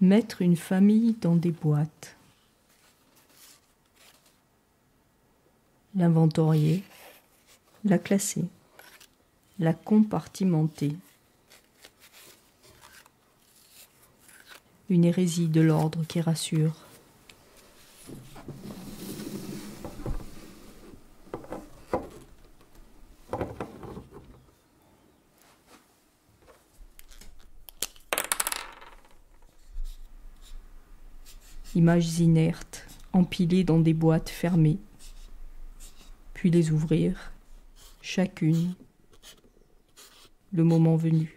Mettre une famille dans des boîtes. L'inventorier, la classer, la compartimenter. Une hérésie de l'ordre qui rassure. Images inertes, empilées dans des boîtes fermées, puis les ouvrir, chacune, le moment venu.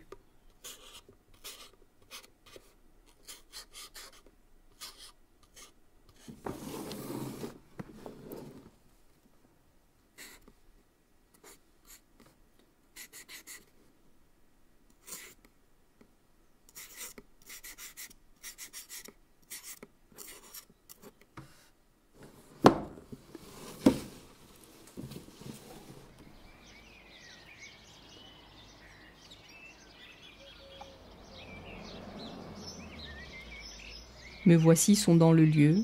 Me voici sondant le lieu,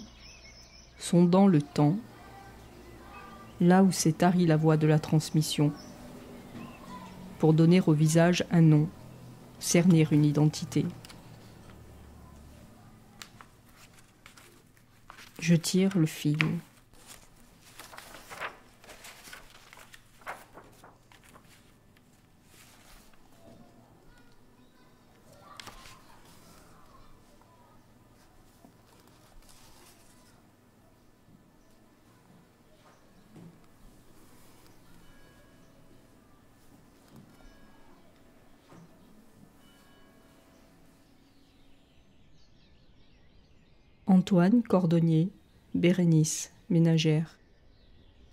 sondant le temps, là où s'est tarie la voie de la transmission, pour donner au visage un nom, cerner une identité. Je tire le fil. Antoine Cordonnier, Bérénice, ménagère.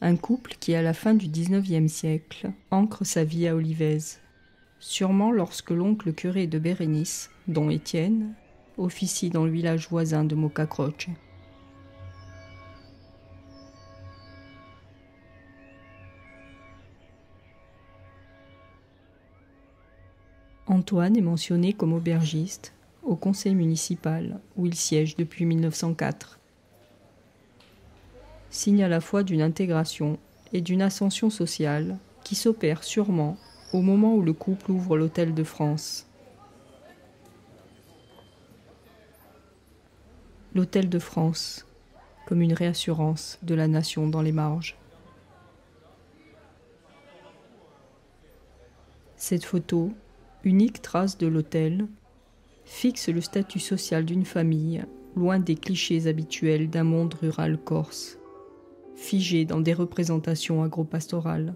Un couple qui, à la fin du XIXe siècle, ancre sa vie à Olivèze. Sûrement lorsque l'oncle curé de Bérénice, Don Étienne, officie dans le village voisin de Mocacroche. Antoine est mentionné comme aubergiste au conseil municipal, où il siège depuis 1904. Signe à la fois d'une intégration et d'une ascension sociale qui s'opère sûrement au moment où le couple ouvre l'Hôtel de France. L'Hôtel de France, comme une réassurance de la nation dans les marges. Cette photo, unique trace de l'hôtel, fixe le statut social d'une famille, loin des clichés habituels d'un monde rural corse, figé dans des représentations agro-pastorales.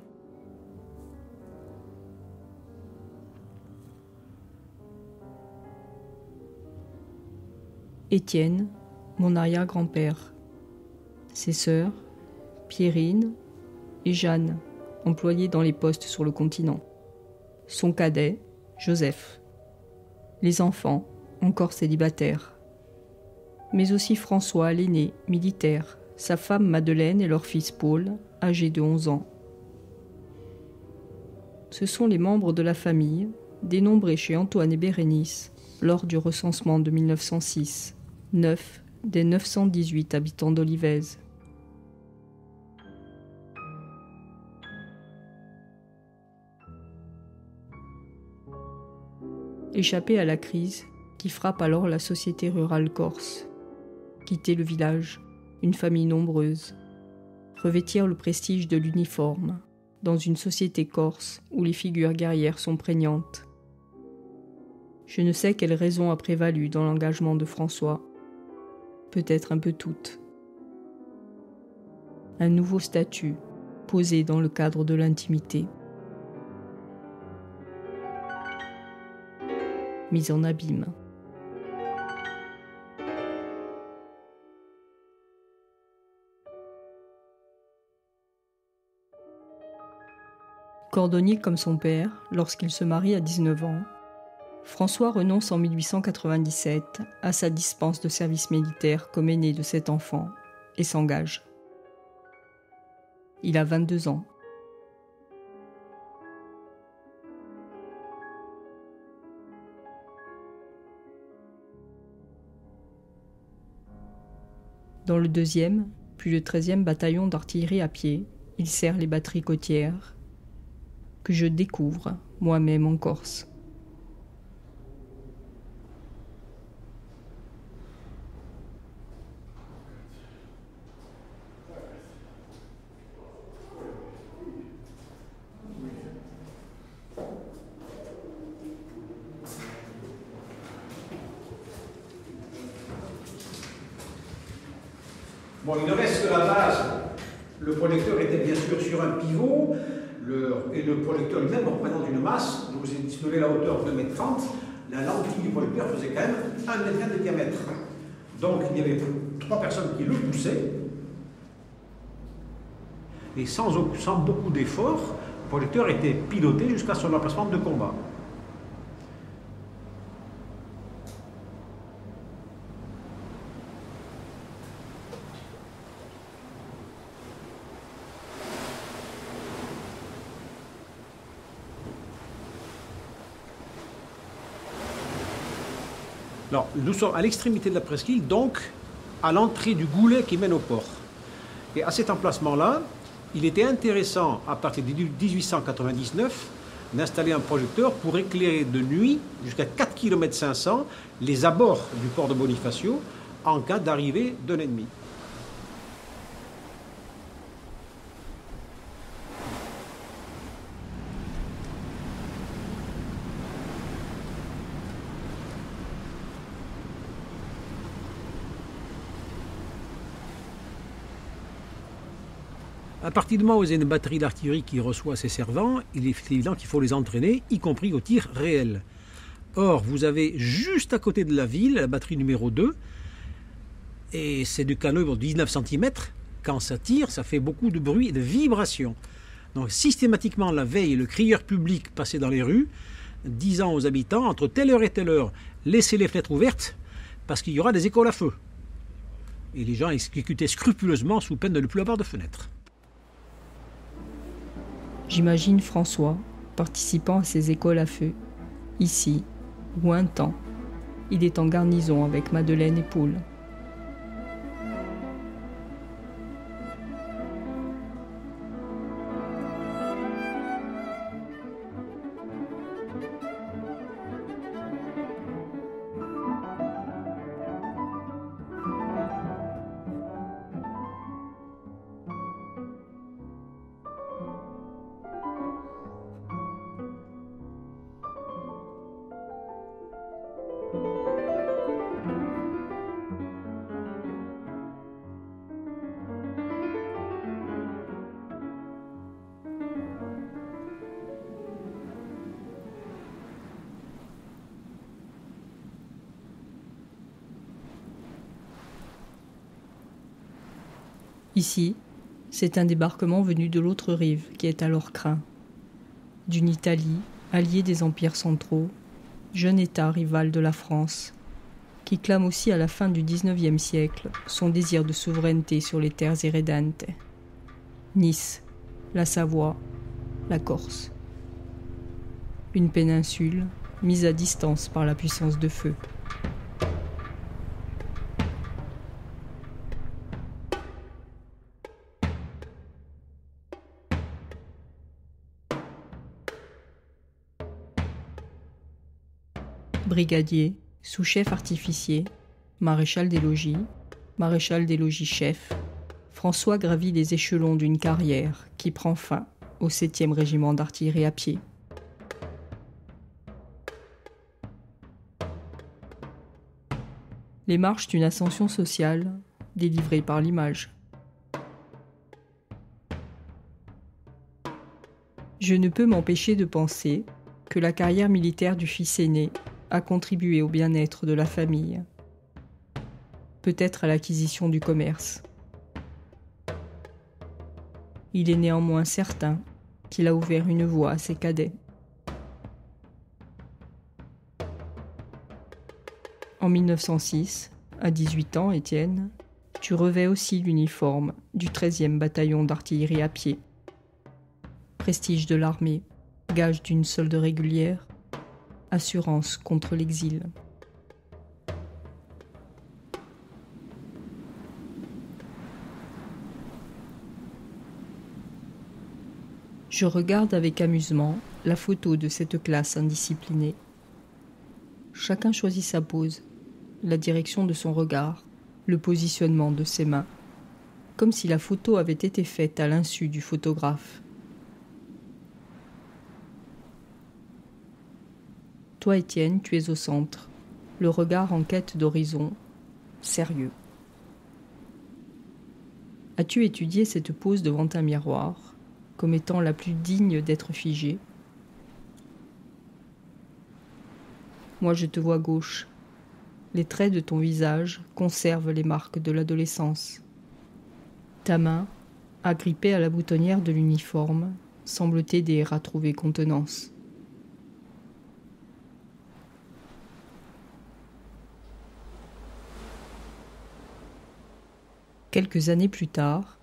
Étienne, mon arrière-grand-père. Ses sœurs, Pierrine et Jeanne, employées dans les postes sur le continent. Son cadet, Joseph. Les enfants, encore célibataires. Mais aussi François, l'aîné, militaire, sa femme Madeleine et leur fils Paul, âgés de 11 ans. Ce sont les membres de la famille, dénombrés chez Antoine et Bérénice lors du recensement de 1906, 9 des 918 habitants d'Olivèze. Échapper à la crise qui frappe alors la société rurale corse. Quitter le village, une famille nombreuse. Revêtir le prestige de l'uniforme, dans une société corse où les figures guerrières sont prégnantes. Je ne sais quelle raison a prévalu dans l'engagement de François. Peut-être un peu toutes. Un nouveau statut, posé dans le cadre de l'intimité. Mise en abîme. Cordonnier comme son père, lorsqu'il se marie à 19 ans, François renonce en 1897 à sa dispense de service militaire comme aîné de 7 enfants et s'engage. Il a 22 ans. Dans le 2e, puis le 13e bataillon d'artillerie à pied, il sert les batteries côtières, que je découvre moi-même en Corse. Bon, il ne reste que la base. Le projecteur était bien sûr sur un pivot, et le projecteur lui-même représente une masse. Je vous ai donné la hauteur de 2,30 m. La lentille du projecteur faisait quand même 1,1 m de diamètre. Donc il y avait 3 personnes qui le poussaient. Et sans beaucoup d'efforts, le projecteur était piloté jusqu'à son emplacement de combat. Alors, nous sommes à l'extrémité de la presqu'île, donc à l'entrée du goulet qui mène au port. Et à cet emplacement-là, il était intéressant, à partir de 1899, d'installer un projecteur pour éclairer de nuit, jusqu'à 4,5 km, les abords du port de Bonifacio, en cas d'arrivée d'un ennemi. À partir du moment où il y a une batterie d'artillerie qui reçoit ses servants, il est évident qu'il faut les entraîner, y compris au tir réel. Or, vous avez juste à côté de la ville, la batterie numéro 2, et c'est du calibre de 19 cm. Quand ça tire, ça fait beaucoup de bruit et de vibrations. Donc systématiquement, la veille, le crieur public passait dans les rues, disant aux habitants, entre telle heure, laissez les fenêtres ouvertes, parce qu'il y aura des écoles à feu. Et les gens exécutaient scrupuleusement sous peine de ne plus avoir de fenêtres. J'imagine François participant à ces écoles à feu, ici ou un temps. Il est en garnison avec Madeleine et Paul. Ici, c'est un débarquement venu de l'autre rive qui est alors craint. D'une Italie, alliée des empires centraux, jeune État rival de la France, qui clame aussi à la fin du XIXe siècle son désir de souveraineté sur les terres hérédantes. Nice, la Savoie, la Corse. Une péninsule mise à distance par la puissance de feu. Brigadier, sous-chef artificier, maréchal des logis chef, François gravit les échelons d'une carrière qui prend fin au 7e régiment d'artillerie à pied. Les marches d'une ascension sociale délivrée par l'image. Je ne peux m'empêcher de penser que la carrière militaire du fils aîné à contribuer au bien-être de la famille, peut-être à l'acquisition du commerce. Il est néanmoins certain qu'il a ouvert une voie à ses cadets. En 1906, à 18 ans, Étienne, tu revêts aussi l'uniforme du 13e bataillon d'artillerie à pied. Prestige de l'armée, gage d'une solde régulière, assurance contre l'exil. Je regarde avec amusement la photo de cette classe indisciplinée. Chacun choisit sa pose, la direction de son regard, le positionnement de ses mains, comme si la photo avait été faite à l'insu du photographe. Toi, Étienne, tu es au centre, le regard en quête d'horizon, sérieux. As-tu étudié cette pose devant un miroir, comme étant la plus digne d'être figée? Moi, je te vois gauche. Les traits de ton visage conservent les marques de l'adolescence. Ta main, agrippée à la boutonnière de l'uniforme, semble t'aider à trouver contenance. Quelques années plus tard,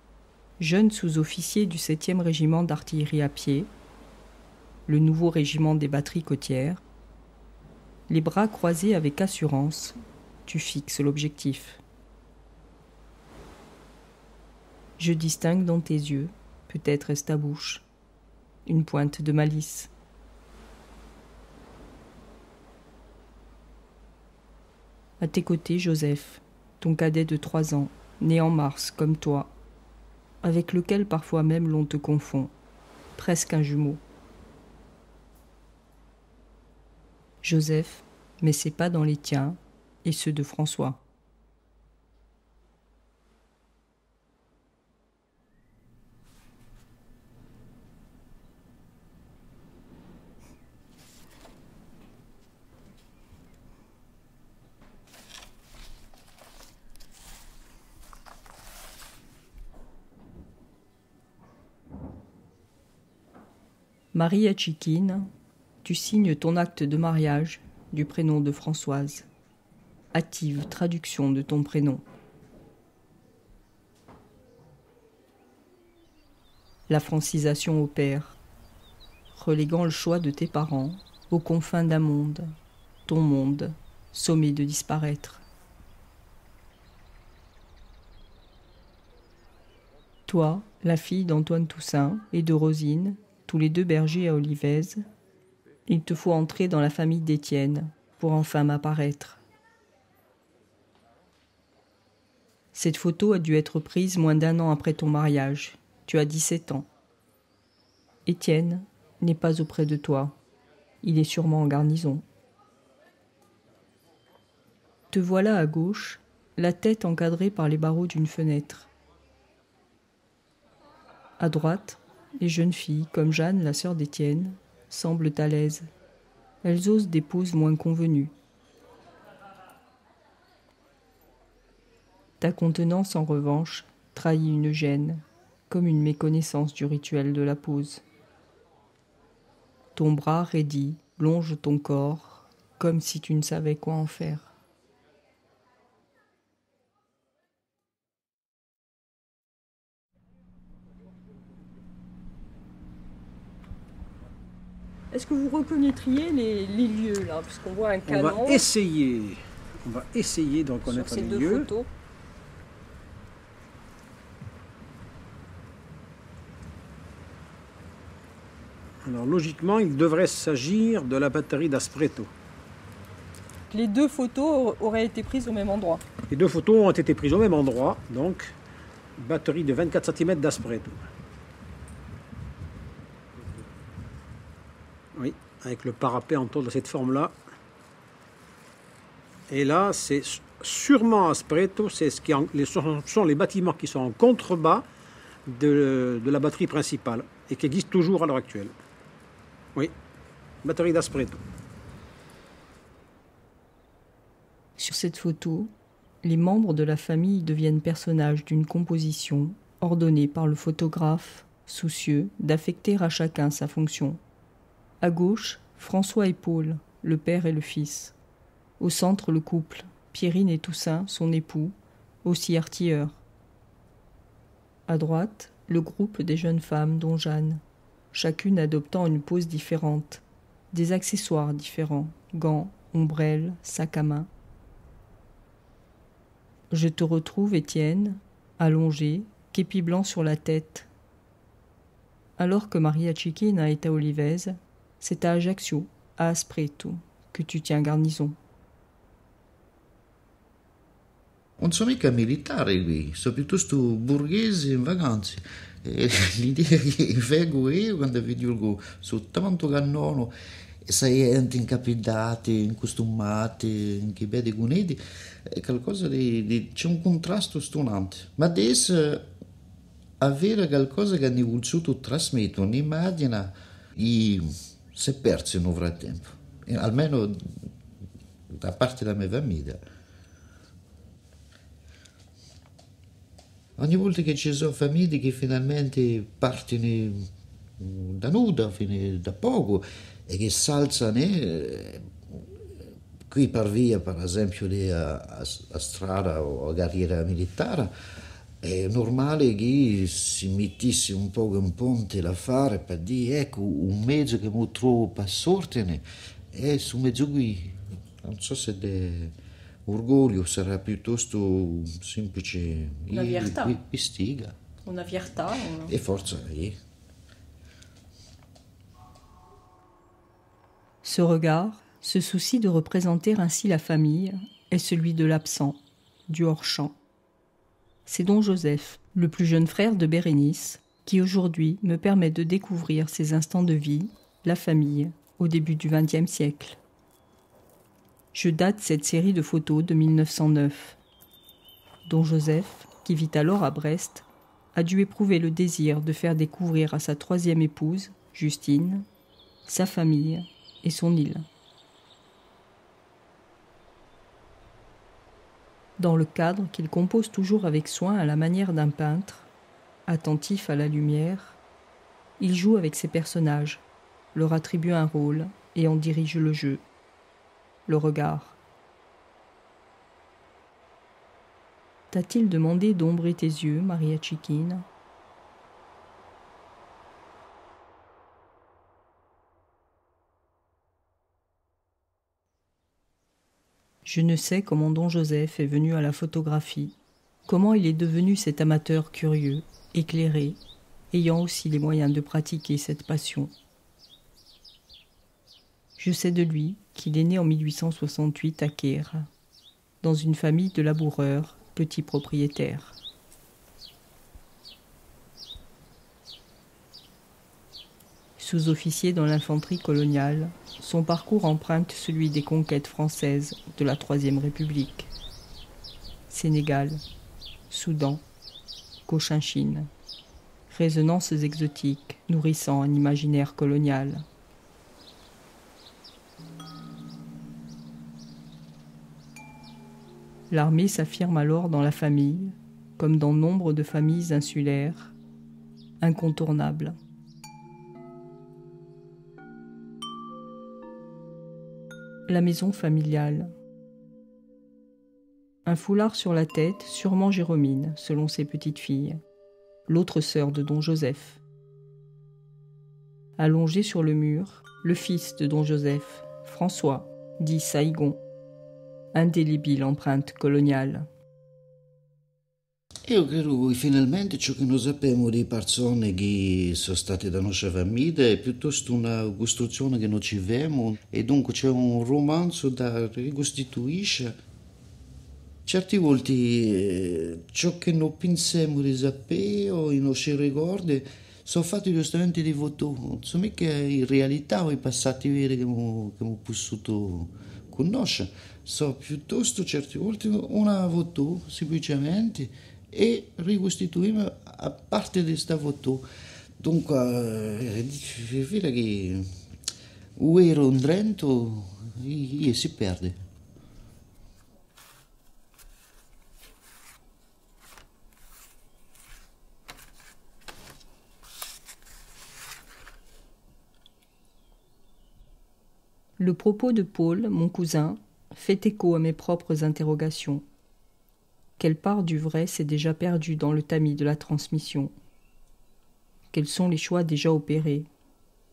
jeune sous-officier du 7e régiment d'artillerie à pied, le nouveau régiment des batteries côtières, les bras croisés avec assurance, tu fixes l'objectif. Je distingue dans tes yeux, peut-être est-ce ta bouche, une pointe de malice. À tes côtés, Joseph, ton cadet de 3 ans, né en mars comme toi, avec lequel parfois même l'on te confond, presque un jumeau. Joseph met ses pas dans les tiens et ceux de François. Maria Cicchina, tu signes ton acte de mariage du prénom de Françoise. Hâtive traduction de ton prénom. La francisation opère, reléguant le choix de tes parents aux confins d'un monde, ton monde, sommé de disparaître. Toi, la fille d'Antoine Toussaint et de Rosine, tous les deux bergers à Olivèze, il te faut entrer dans la famille d'Étienne pour enfin m'apparaître. Cette photo a dû être prise moins d'1 an après ton mariage. Tu as 17 ans. Étienne n'est pas auprès de toi. Il est sûrement en garnison. Te voilà à gauche, la tête encadrée par les barreaux d'une fenêtre. À droite, les jeunes filles, comme Jeanne, la sœur d'Étienne, semblent à l'aise. Elles osent des poses moins convenues. Ta contenance, en revanche, trahit une gêne, comme une méconnaissance du rituel de la pose. Ton bras raidi longe ton corps, comme si tu ne savais quoi en faire. Est-ce que vous reconnaîtriez les lieux, là, puisqu'on voit un canon? On va essayer d'en connaître les lieux. Sur ces deux photos. Alors, logiquement, il devrait s'agir de la batterie d'Aspretto. Les deux photos auraient été prises au même endroit? Les deux photos ont été prises au même endroit, donc batterie de 24 cm d'Aspretto. Oui, avec le parapet en tour de cette forme-là. Et là, c'est sûrement Aspretto, c'est ce sont les bâtiments qui sont en contrebas de la batterie principale et qui existent toujours à l'heure actuelle. Oui, batterie d'Aspretto. Sur cette photo, les membres de la famille deviennent personnages d'une composition ordonnée par le photographe, soucieux d'affecter à chacun sa fonction. À gauche, François et Paul, le père et le fils. Au centre, le couple, Pierrine et Toussaint, son époux, aussi artilleurs. À droite, le groupe des jeunes femmes, dont Jeanne, chacune adoptant une pose différente, des accessoires différents, gants, ombrelles, sacs à main. Je te retrouve, Étienne, allongé, képi blanc sur la tête. Alors que Maria Cicchina est à Olivèze, c'est à Ajaccio, à Aspretto, que tu tiens garnison. Non so mica militare qui, sono piuttosto borghese in vacanze. L'idea che vengo io quando vi giuro su tanto cannone, saienti, incapiddati, incostumati, inchibedi cuneti, è qualcosa di c'è un contrasto stonante. Ma adesso avere qualcosa che hanno voluto trasmettere un'immagine che si è persa nel frattempo, almeno da parte della mia famiglia. Ogni volta che ci sono famiglie che finalmente partono da nuda, da poco, e che salzano qui per via, per esempio, a strada o a carriera militare, è normale che si mettesse un po' un ponte da fare per dire ecco un mezzo che mi trovo per sortene è su mezzo qui. Non so se l'orgoglio sarà piuttosto semplice. Una viertà. Pistiga. Una viertà. O... E forza lì. Ce regard, ce souci de représenter ainsi la famille, est celui de l'absent, du hors-champ. C'est Don Joseph, le plus jeune frère de Bérénice, qui aujourd'hui me permet de découvrir ces instants de vie, la famille, au début du XXe siècle. Je date cette série de photos de 1909. Don Joseph, qui vit alors à Brest, a dû éprouver le désir de faire découvrir à sa troisième épouse, Justine, sa famille et son île. Dans le cadre qu'il compose toujours avec soin à la manière d'un peintre, attentif à la lumière, il joue avec ses personnages, leur attribue un rôle et en dirige le jeu, le regard. T'a-t-il demandé d'ombrer tes yeux, Maria Cicchina ? Je ne sais comment Don Joseph est venu à la photographie, comment il est devenu cet amateur curieux, éclairé, ayant aussi les moyens de pratiquer cette passion. Je sais de lui qu'il est né en 1868 à Caire, dans une famille de laboureurs, petits propriétaires. Sous-officier dans l'infanterie coloniale, son parcours emprunte celui des conquêtes françaises de la Troisième République. Sénégal, Soudan, Cochinchine, résonances exotiques nourrissant un imaginaire colonial. L'armée s'affirme alors dans la famille, comme dans nombre de familles insulaires, incontournable. La maison familiale. Un foulard sur la tête, sûrement Jérômine, selon ses petites filles, l'autre sœur de Don Joseph. Allongé sur le mur, le fils de Don Joseph, François, dit Saïgon, indélébile empreinte coloniale. Io credo che finalmente ciò che noi sappiamo di persone che sono state da nostra famiglia è piuttosto una costruzione che noi ci vediamo e dunque c'è un romanzo da ricostituisce. Certe volte ciò che noi pensiamo di sapere o i nostri ricordi sono fatti giustamente di foto, non so mica in realtà o i passati veri che abbiamo potuto conoscere, sono piuttosto certe volte una foto semplicemente e ricostituiamo a parte di questa foto. Dunque è difficile che o ero in Trento e si perde. Le propos de Paul, mon cousin, fait écho à mes propres interrogations. Quelle part du vrai s'est déjà perdue dans le tamis de la transmission? Quels sont les choix déjà opérés?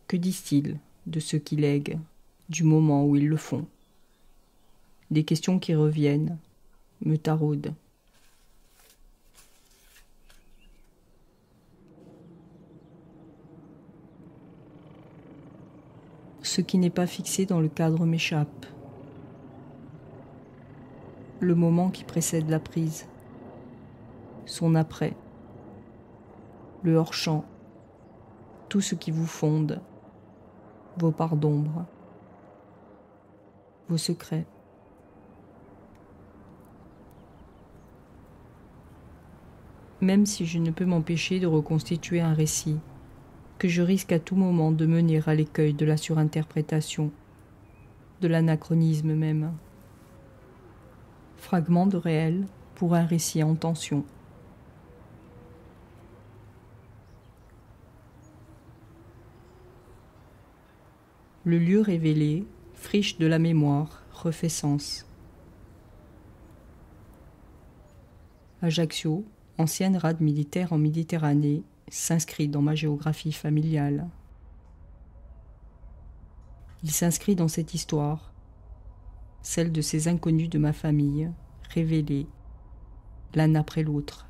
Que disent-ils de ceux qui lèguent, du moment où ils le font? Des questions qui reviennent, me taraudent. ce qui n'est pas fixé dans le cadre m'échappe. Le moment qui précède la prise. Son après. Le hors-champ. Tout ce qui vous fonde. Vos parts d'ombre. Vos secrets. Même si je ne peux m'empêcher de reconstituer un récit, que je risque à tout moment de mener à l'écueil de la surinterprétation, de l'anachronisme même. Fragment de réel pour un récit en tension. Le lieu révélé, friche de la mémoire, refait sens. Ajaccio, ancienne rade militaire en Méditerranée, s'inscrit dans ma géographie familiale. Il s'inscrit dans cette histoire, celle de ces inconnus de ma famille, révélés, l'un après l'autre.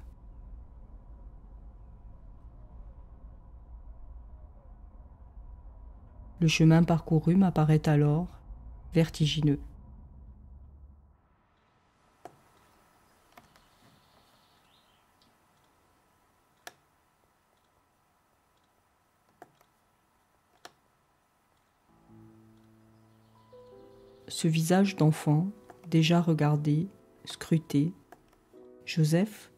Le chemin parcouru m'apparaît alors vertigineux. Ce visage d'enfant, déjà regardé, scruté, Joseph.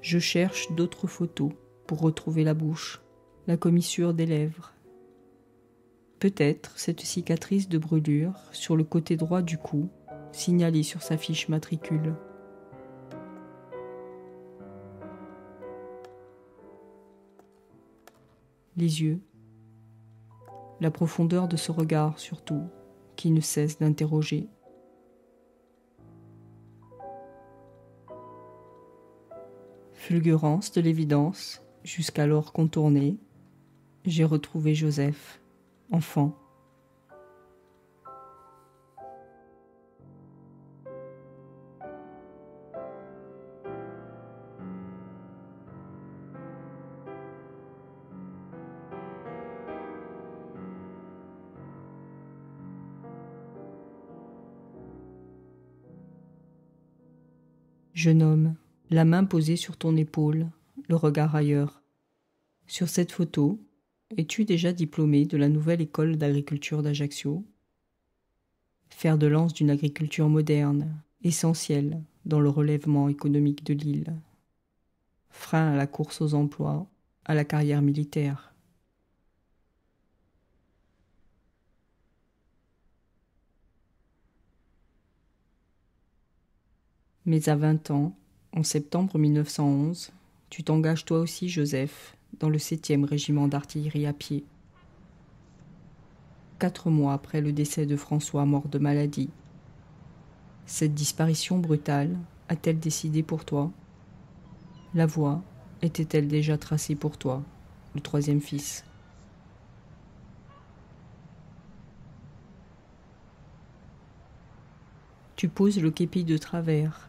Je cherche d'autres photos pour retrouver la bouche. La commissure des lèvres. Peut-être cette cicatrice de brûlure sur le côté droit du cou, signalée sur sa fiche matricule. Les yeux. La profondeur de ce regard surtout, qui ne cesse d'interroger. Fulgurance de l'évidence, jusqu'alors contournée. J'ai retrouvé Joseph, enfant. Jeune homme, la main posée sur ton épaule, le regard ailleurs. Sur cette photo, es-tu déjà diplômé de la nouvelle école d'agriculture d'Ajaccio? Fer de lance d'une agriculture moderne, essentielle dans le relèvement économique de l'île. Frein à la course aux emplois, à la carrière militaire. Mais à 20 ans, en septembre 1911, tu t'engages toi aussi, Joseph, dans le 7e régiment d'artillerie à pied. 4 mois après le décès de François, mort de maladie. Cette disparition brutale a-t-elle décidé pour toi? La voie était-elle déjà tracée pour toi, le 3e fils? Tu poses le képi de travers.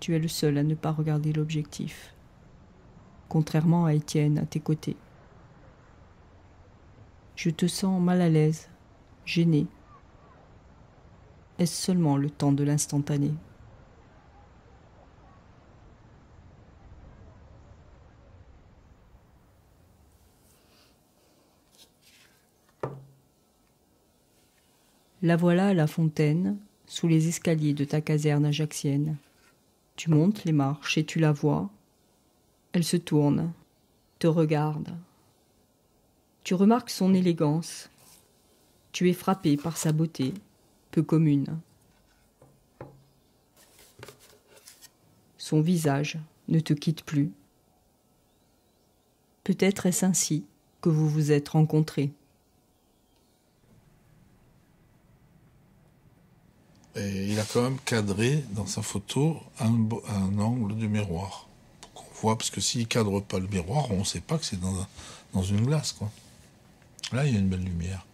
Tu es le seul à ne pas regarder l'objectif. Contrairement à Étienne, à tes côtés. Je te sens mal à l'aise, gêné. Est-ce seulement le temps de l'instantané? La voilà à la fontaine, sous les escaliers de ta caserne ajaccienne. Tu montes les marches et tu la vois. Elle se tourne, te regarde. Tu remarques son élégance. Tu es frappé par sa beauté, peu commune. Son visage ne te quitte plus. Peut-être est-ce ainsi que vous vous êtes rencontrés. Et il a quand même cadré dans sa photo un angle du miroir. Parce que s'il ne cadre pas le miroir, on ne sait pas que c'est dans une glace, quoi. Là, il y a une belle lumière.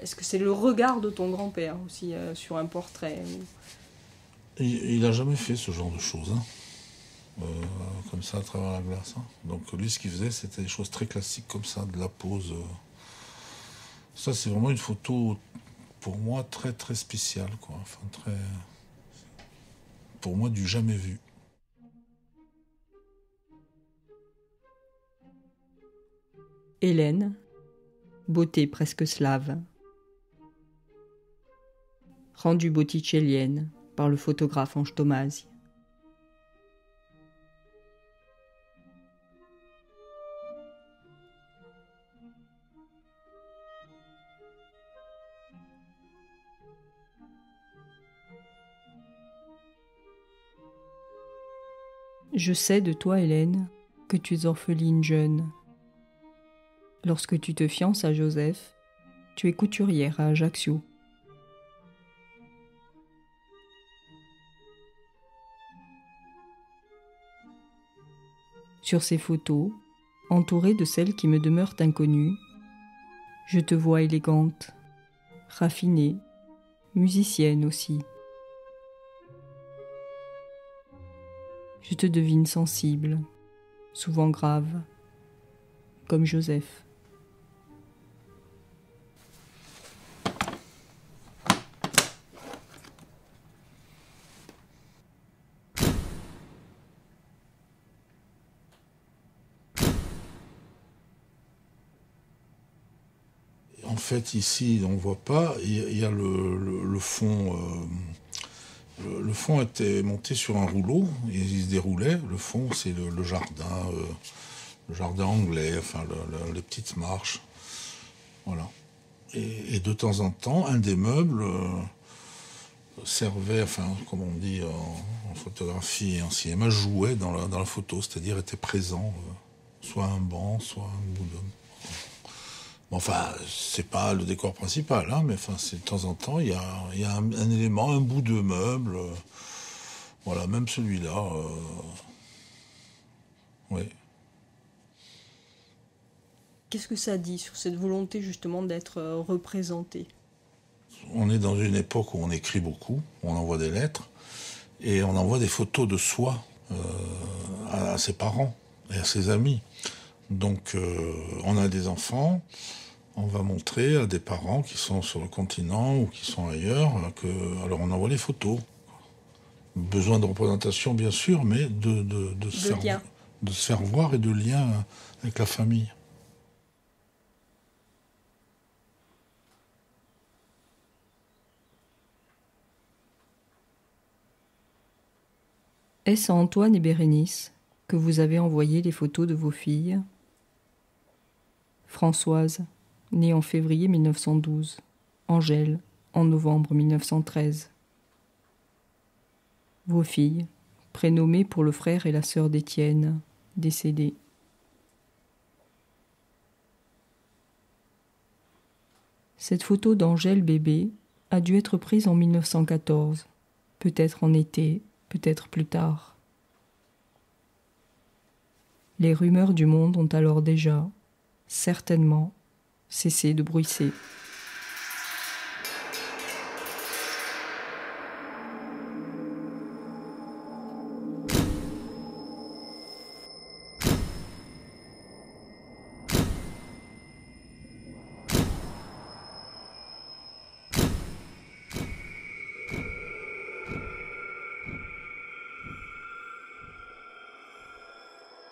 Est-ce que c'est le regard de ton grand-père aussi sur un portrait? Il n'a jamais fait ce genre de choses. Hein. comme ça à travers la glace. Donc lui, ce qu'il faisait, c'était des choses très classiques comme ça, de la pose. Ça, c'est vraiment une photo, pour moi, très très spéciale, quoi. Enfin, très... Pour moi, du jamais vu. Hélène, beauté presque slave. Rendue botticellienne par le photographe Ange Tomasi. Je sais de toi, Hélène, que tu es orpheline jeune. Lorsque tu te fiances à Joseph, tu es couturière à Ajaccio. Sur ces photos, entourée de celles qui me demeurent inconnues, je te vois élégante, raffinée, musicienne aussi. Je te devine sensible, souvent grave, comme Joseph. En fait, ici, on ne voit pas, il y a le fond... Le fond était monté sur un rouleau, il se déroulait. Le fond, c'est le jardin anglais, enfin les petites marches. Voilà. Et de temps en temps, un des meubles servait, enfin, comme on dit en photographie et en cinéma, jouait dans la photo, c'est-à-dire était présent, soit un banc, soit un bout d'homme. Enfin, c'est pas le décor principal, hein, mais enfin, de temps en temps, il y a un élément, un bout de meuble. Voilà, même celui-là. Oui. Qu'est-ce que ça dit sur cette volonté, justement, d'être représenté? On est dans une époque où on écrit beaucoup, on envoie des lettres, et on envoie des photos de soi à ses parents et à ses amis. Donc, on a des enfants, on va montrer à des parents qui sont sur le continent ou qui sont ailleurs, alors on envoie les photos. Besoin de représentation, bien sûr, mais de se faire voir et de lien avec la famille. Est-ce à Antoine et Bérénice que vous avez envoyé les photos de vos filles ? Françoise, née en février 1912. Angèle, en novembre 1913. Vos filles, prénommées pour le frère et la sœur d'Étienne, décédés. Cette photo d'Angèle bébé a dû être prise en 1914, peut-être en été, peut-être plus tard. Les rumeurs du monde ont alors déjà... certainement cesser de bruisser.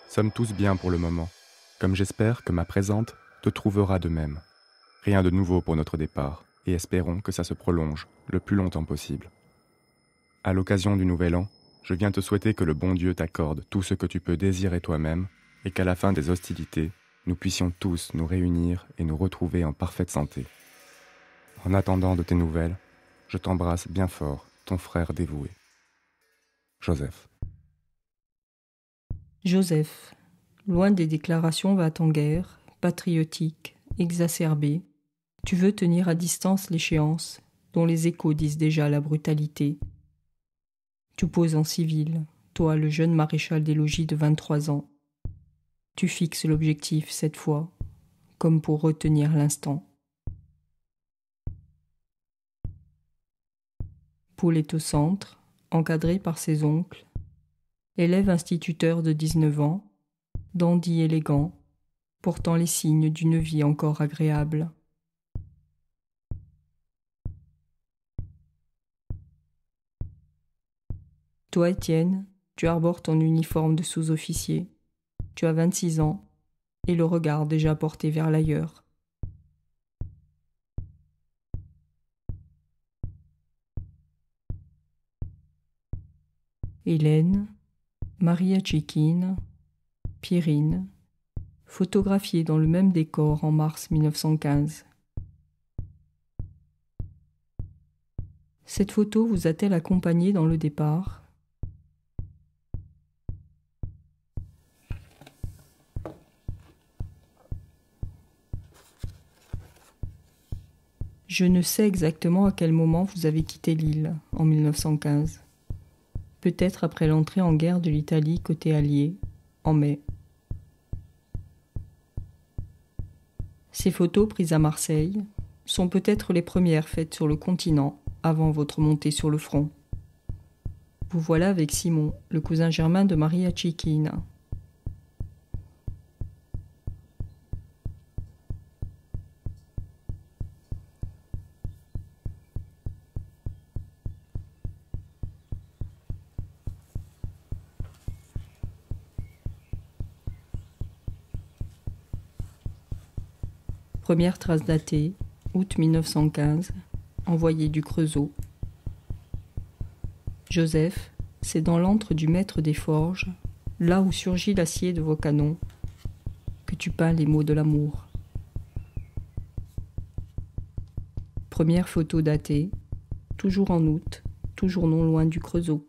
Sommes tous bien pour le moment. Comme j'espère que ma présente te trouvera de même. Rien de nouveau pour notre départ, et espérons que ça se prolonge le plus longtemps possible. À l'occasion du Nouvel An, je viens te souhaiter que le bon Dieu t'accorde tout ce que tu peux désirer toi-même, et qu'à la fin des hostilités, nous puissions tous nous réunir et nous retrouver en parfaite santé. En attendant de tes nouvelles, je t'embrasse bien fort, ton frère dévoué. Joseph. Joseph. Loin des déclarations va-t-en-guerre, patriotiques, exacerbées, tu veux tenir à distance l'échéance, dont les échos disent déjà la brutalité. Tu poses en civil, toi le jeune maréchal des logis de 23 ans. Tu fixes l'objectif cette fois, comme pour retenir l'instant. Paul est au centre, encadré par ses oncles. élève instituteur de 19 ans, dandy élégant, portant les signes d'une vie encore agréable. Toi, Étienne, tu arbores ton uniforme de sous-officier. Tu as 26 ans et le regard déjà porté vers l'ailleurs. Hélène, Maria Cicchina, Pierrine, photographiée dans le même décor en mars 1915. Cette photo vous a-t-elle accompagnée dans le départ ? Je ne sais exactement à quel moment vous avez quitté l'île, en 1915. Peut-être après l'entrée en guerre de l'Italie côté allié, en mai. Ces photos prises à Marseille sont peut-être les premières faites sur le continent avant votre montée sur le front. Vous voilà avec Simon, le cousin germain de Maria Cicchina. Première trace datée, août 1915, envoyée du Creusot. Joseph, c'est dans l'antre du maître des forges, là où surgit l'acier de vos canons, que tu peins les mots de l'amour. Première photo datée, toujours en août, toujours non loin du Creusot.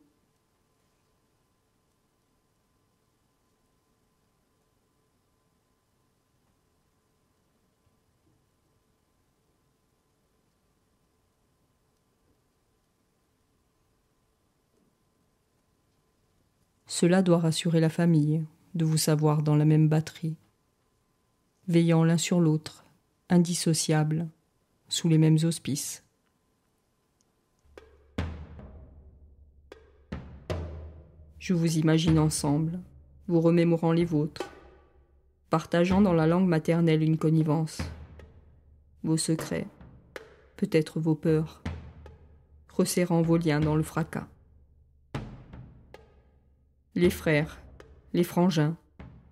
Cela doit rassurer la famille, de vous savoir dans la même batterie, veillant l'un sur l'autre, indissociables, sous les mêmes auspices. Je vous imagine ensemble, vous remémorant les vôtres, partageant dans la langue maternelle une connivence, vos secrets, peut-être vos peurs, resserrant vos liens dans le fracas. Les frères, les frangins,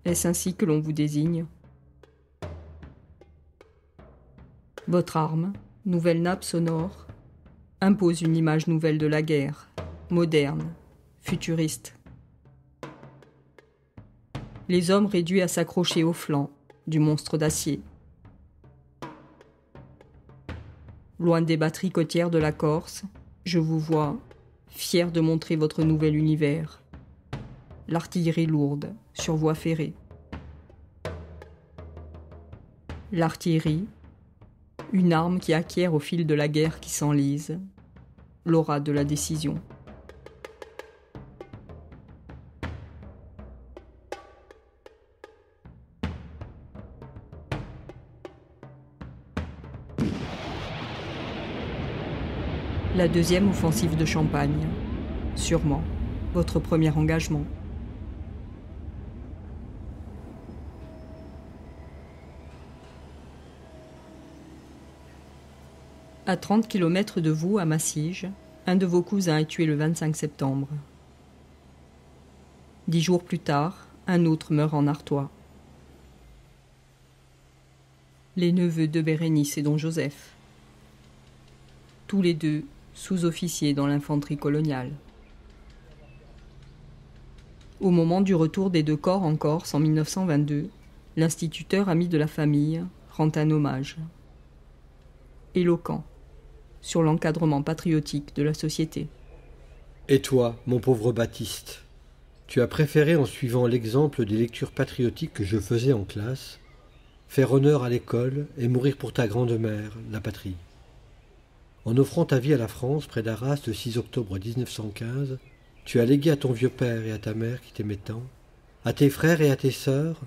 est-ce ainsi que l'on vous désigne? Votre arme, nouvelle nappe sonore, impose une image nouvelle de la guerre, moderne, futuriste. Les hommes réduits à s'accrocher aux flancs du monstre d'acier. Loin des batteries côtières de la Corse, je vous vois, fiers de montrer votre nouvel univers. L'artillerie lourde, sur voie ferrée. L'artillerie, une arme qui acquiert au fil de la guerre qui s'enlise, l'aura de la décision. La deuxième offensive de Champagne, sûrement, votre premier engagement. À 30 km de vous, à Massige, un de vos cousins est tué le 25 septembre. 10 jours plus tard, un autre meurt en Artois. Les neveux de Bérénice et Don Joseph. Tous les deux sous-officiers dans l'infanterie coloniale. Au moment du retour des deux corps en Corse en 1922, l'instituteur ami de la famille rend un hommage éloquent sur l'encadrement patriotique de la société. Et toi, mon pauvre Baptiste, tu as préféré, en suivant l'exemple des lectures patriotiques que je faisais en classe, faire honneur à l'école et mourir pour ta grande mère, la patrie. En offrant ta vie à la France près d'Arras le 6 octobre 1915, tu as légué à ton vieux père et à ta mère qui t'aimaient tant, à tes frères et à tes sœurs,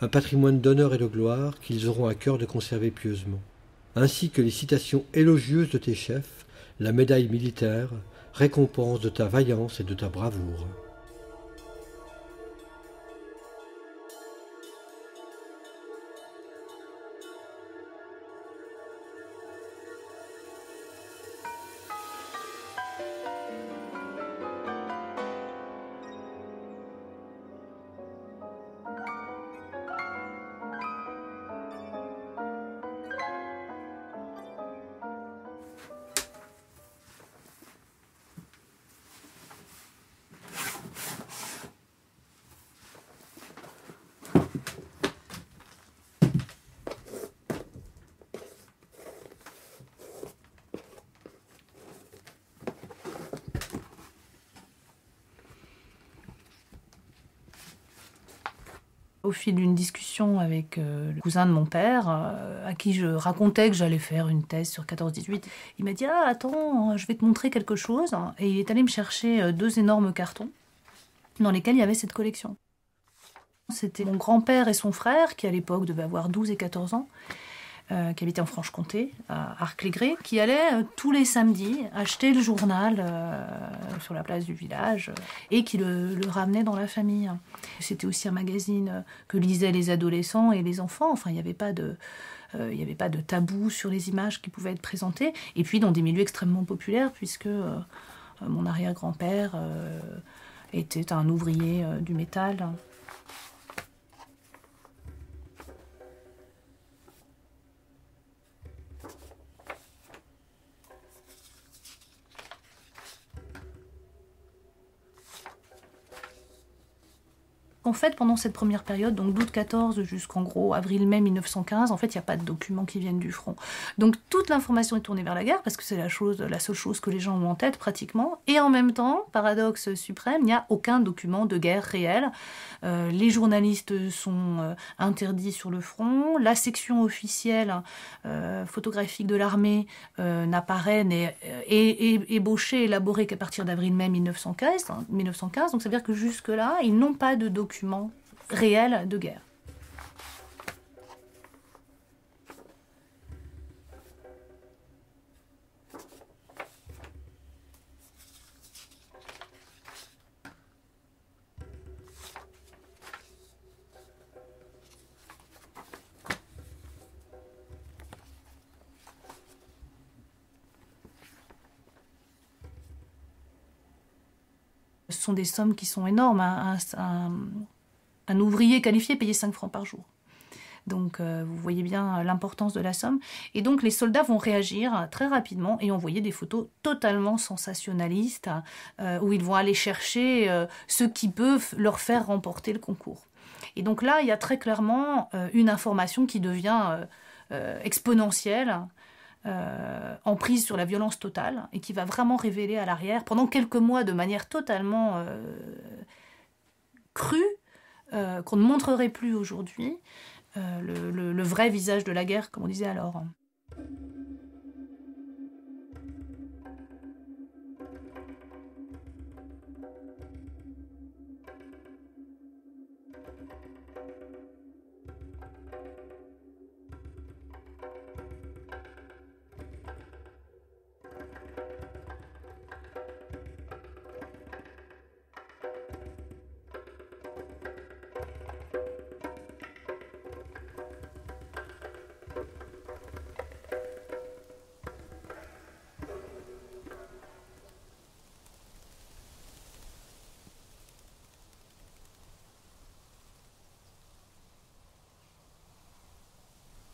un patrimoine d'honneur et de gloire qu'ils auront à cœur de conserver pieusement, ainsi que les citations élogieuses de tes chefs, la médaille militaire, récompense de ta vaillance et de ta bravoure. au fil d'une discussion avec le cousin de mon père, à qui je racontais que j'allais faire une thèse sur 14-18, il m'a dit « Ah, attends, je vais te montrer quelque chose ». Et il est allé me chercher deux énormes cartons dans lesquels il y avait cette collection. C'était mon grand-père et son frère, qui à l'époque devaient avoir 12 et 14 ans, qui habitaient en Franche-Comté, à Arc-les-Grès, qui allaient tous les samedis acheter le journal sur la place du village et qui le ramenaient dans la famille. C'était aussi un magazine que lisaient les adolescents et les enfants. Enfin, il n'y avait pas de, tabou sur les images qui pouvaient être présentées. Et puis dans des milieux extrêmement populaires, puisque mon arrière-grand-père était un ouvrier du métal. En fait, pendant cette première période, donc d'août 14 jusqu'en gros avril-mai 1915, en fait, il n'y a pas de documents qui viennent du front. Donc toute l'information est tournée vers la guerre, parce que c'est la seule chose que les gens ont en tête, pratiquement. Et en même temps, paradoxe suprême, il n'y a aucun document de guerre réel. Les journalistes sont interdits sur le front. La section officielle photographique de l'armée n'apparaît, n'est ébauchée, élaborée qu'à partir d'avril-mai 1915. Donc ça veut dire que jusque-là, ils n'ont pas de documents réel de guerre. Ce sont des sommes qui sont énormes. Un ouvrier qualifié payait 5 francs par jour. Donc vous voyez bien l'importance de la somme. Et donc les soldats vont réagir très rapidement et envoyer des photos totalement sensationnalistes où ils vont aller chercher ce qui peut leur faire remporter le concours. Et donc là, il y a très clairement une information qui devient exponentielle, en prise sur la violence totale et qui va vraiment révéler à l'arrière, pendant quelques mois de manière totalement crue, qu'on ne montrerait plus aujourd'hui, le vrai visage de la guerre, comme on disait alors.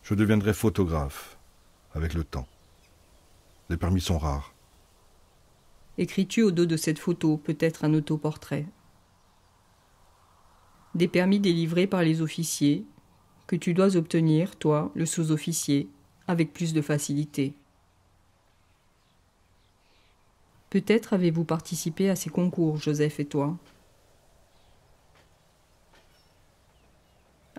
Je deviendrai photographe, avec le temps. Les permis sont rares. Écris-tu au dos de cette photo, peut-être un autoportrait. Des permis délivrés par les officiers, que tu dois obtenir, toi, le sous-officier, avec plus de facilité. Peut-être avez-vous participé à ces concours, Joseph et toi.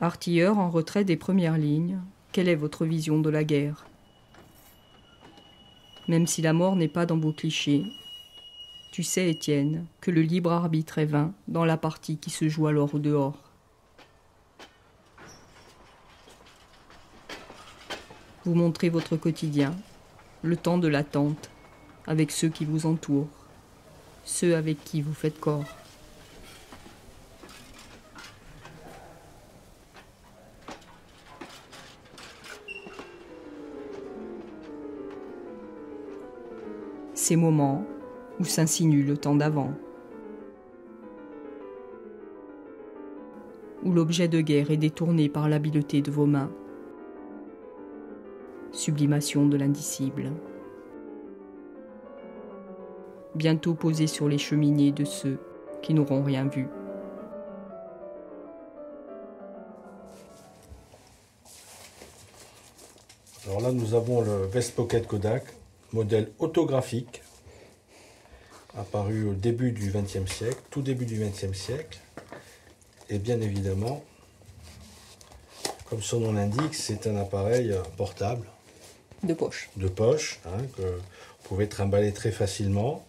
Artilleurs en retrait des premières lignes, quelle est votre vision de la guerre? Même si la mort n'est pas dans vos clichés, tu sais, Étienne, que le libre arbitre est vain dans la partie qui se joue alors au dehors. Vous montrez votre quotidien, le temps de l'attente, avec ceux qui vous entourent, ceux avec qui vous faites corps. Ces moments où s'insinue le temps d'avant, où l'objet de guerre est détourné par l'habileté de vos mains. Sublimation de l'indicible. Bientôt posée sur les cheminées de ceux qui n'auront rien vu. Alors là, nous avons le Vest Pocket Kodak. Modèle autographique, apparu au début du XXe siècle, tout début du XXe siècle, et bien évidemment Comme son nom l'indique, c'est un appareil portable. De poche. De poche, hein, que vous pouvez trimballer très facilement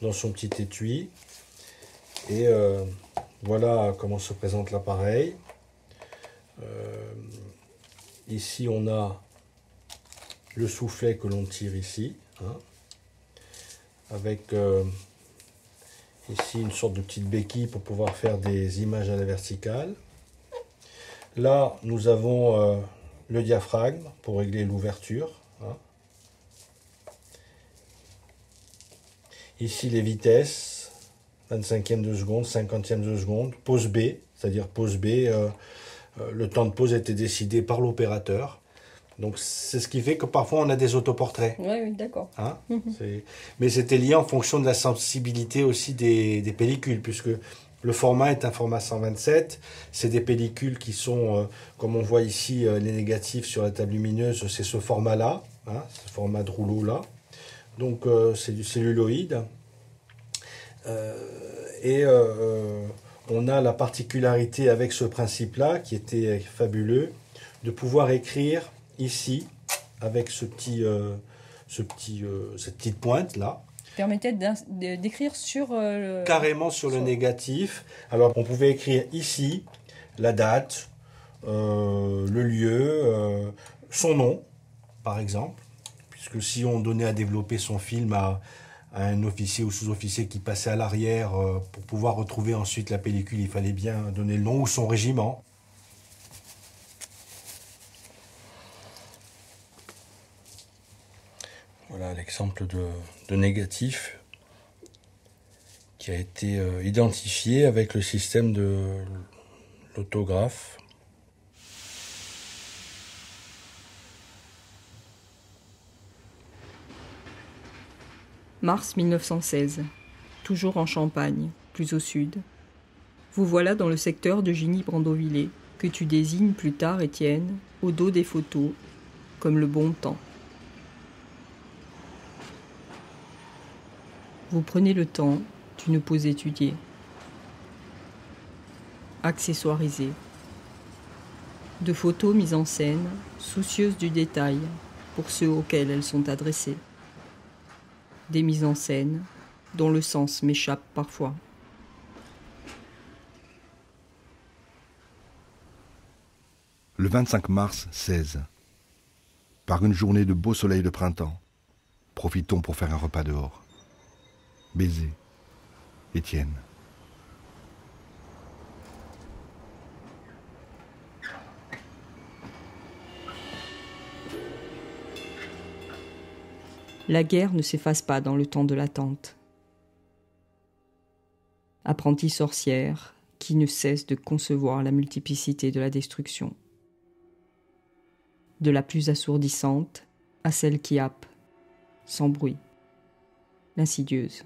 dans son petit étui. Et voilà comment se présente l'appareil. Ici, on a le soufflet que l'on tire ici, hein, avec ici une sorte de petite béquille pour pouvoir faire des images à la verticale. Là, nous avons le diaphragme pour régler l'ouverture. Hein. Ici, les vitesses, 25e de seconde, 50e de seconde, pause B, c'est-à-dire pause B, le temps de pause a été décidé par l'opérateur. Donc, c'est ce qui fait que parfois, on a des autoportraits. Oui, oui, d'accord. Hein, mais c'était lié en fonction de la sensibilité aussi des pellicules, puisque le format est un format 127. C'est des pellicules qui sont, comme on voit ici, les négatifs sur la table lumineuse, c'est ce format-là, hein, ce format de rouleau-là. Donc, c'est du celluloïde. On a la particularité avec ce principe-là, qui était fabuleux, de pouvoir écrire ici, avec cette petite pointe-là. Permettait d'écrire sur... Carrément sur le négatif. Alors, on pouvait écrire ici la date, le lieu, son nom, par exemple. Puisque si on donnait à développer son film à un officier ou sous-officier qui passait à l'arrière pour pouvoir retrouver ensuite la pellicule, il fallait bien donner le nom ou son régiment. Voilà l'exemple de négatif qui a été identifié avec le système de l'autographe. Mars 1916, toujours en Champagne, plus au sud. Vous voilà dans le secteur de Gigny-Brandovillers, que tu désignes plus tard, Étienne, au dos des photos, comme le bon temps. Vous prenez le temps d'une pause étudiée. Accessoirisée. De photos mises en scène, soucieuses du détail, pour ceux auxquels elles sont adressées. Des mises en scène dont le sens m'échappe parfois. Le 25 mars 16, par une journée de beau soleil de printemps, profitons pour faire un repas dehors. Baiser, Étienne. La guerre ne s'efface pas dans le temps de l'attente. Apprentie sorcière qui ne cesse de concevoir la multiplicité de la destruction. De la plus assourdissante à celle qui happe, sans bruit, l'insidieuse.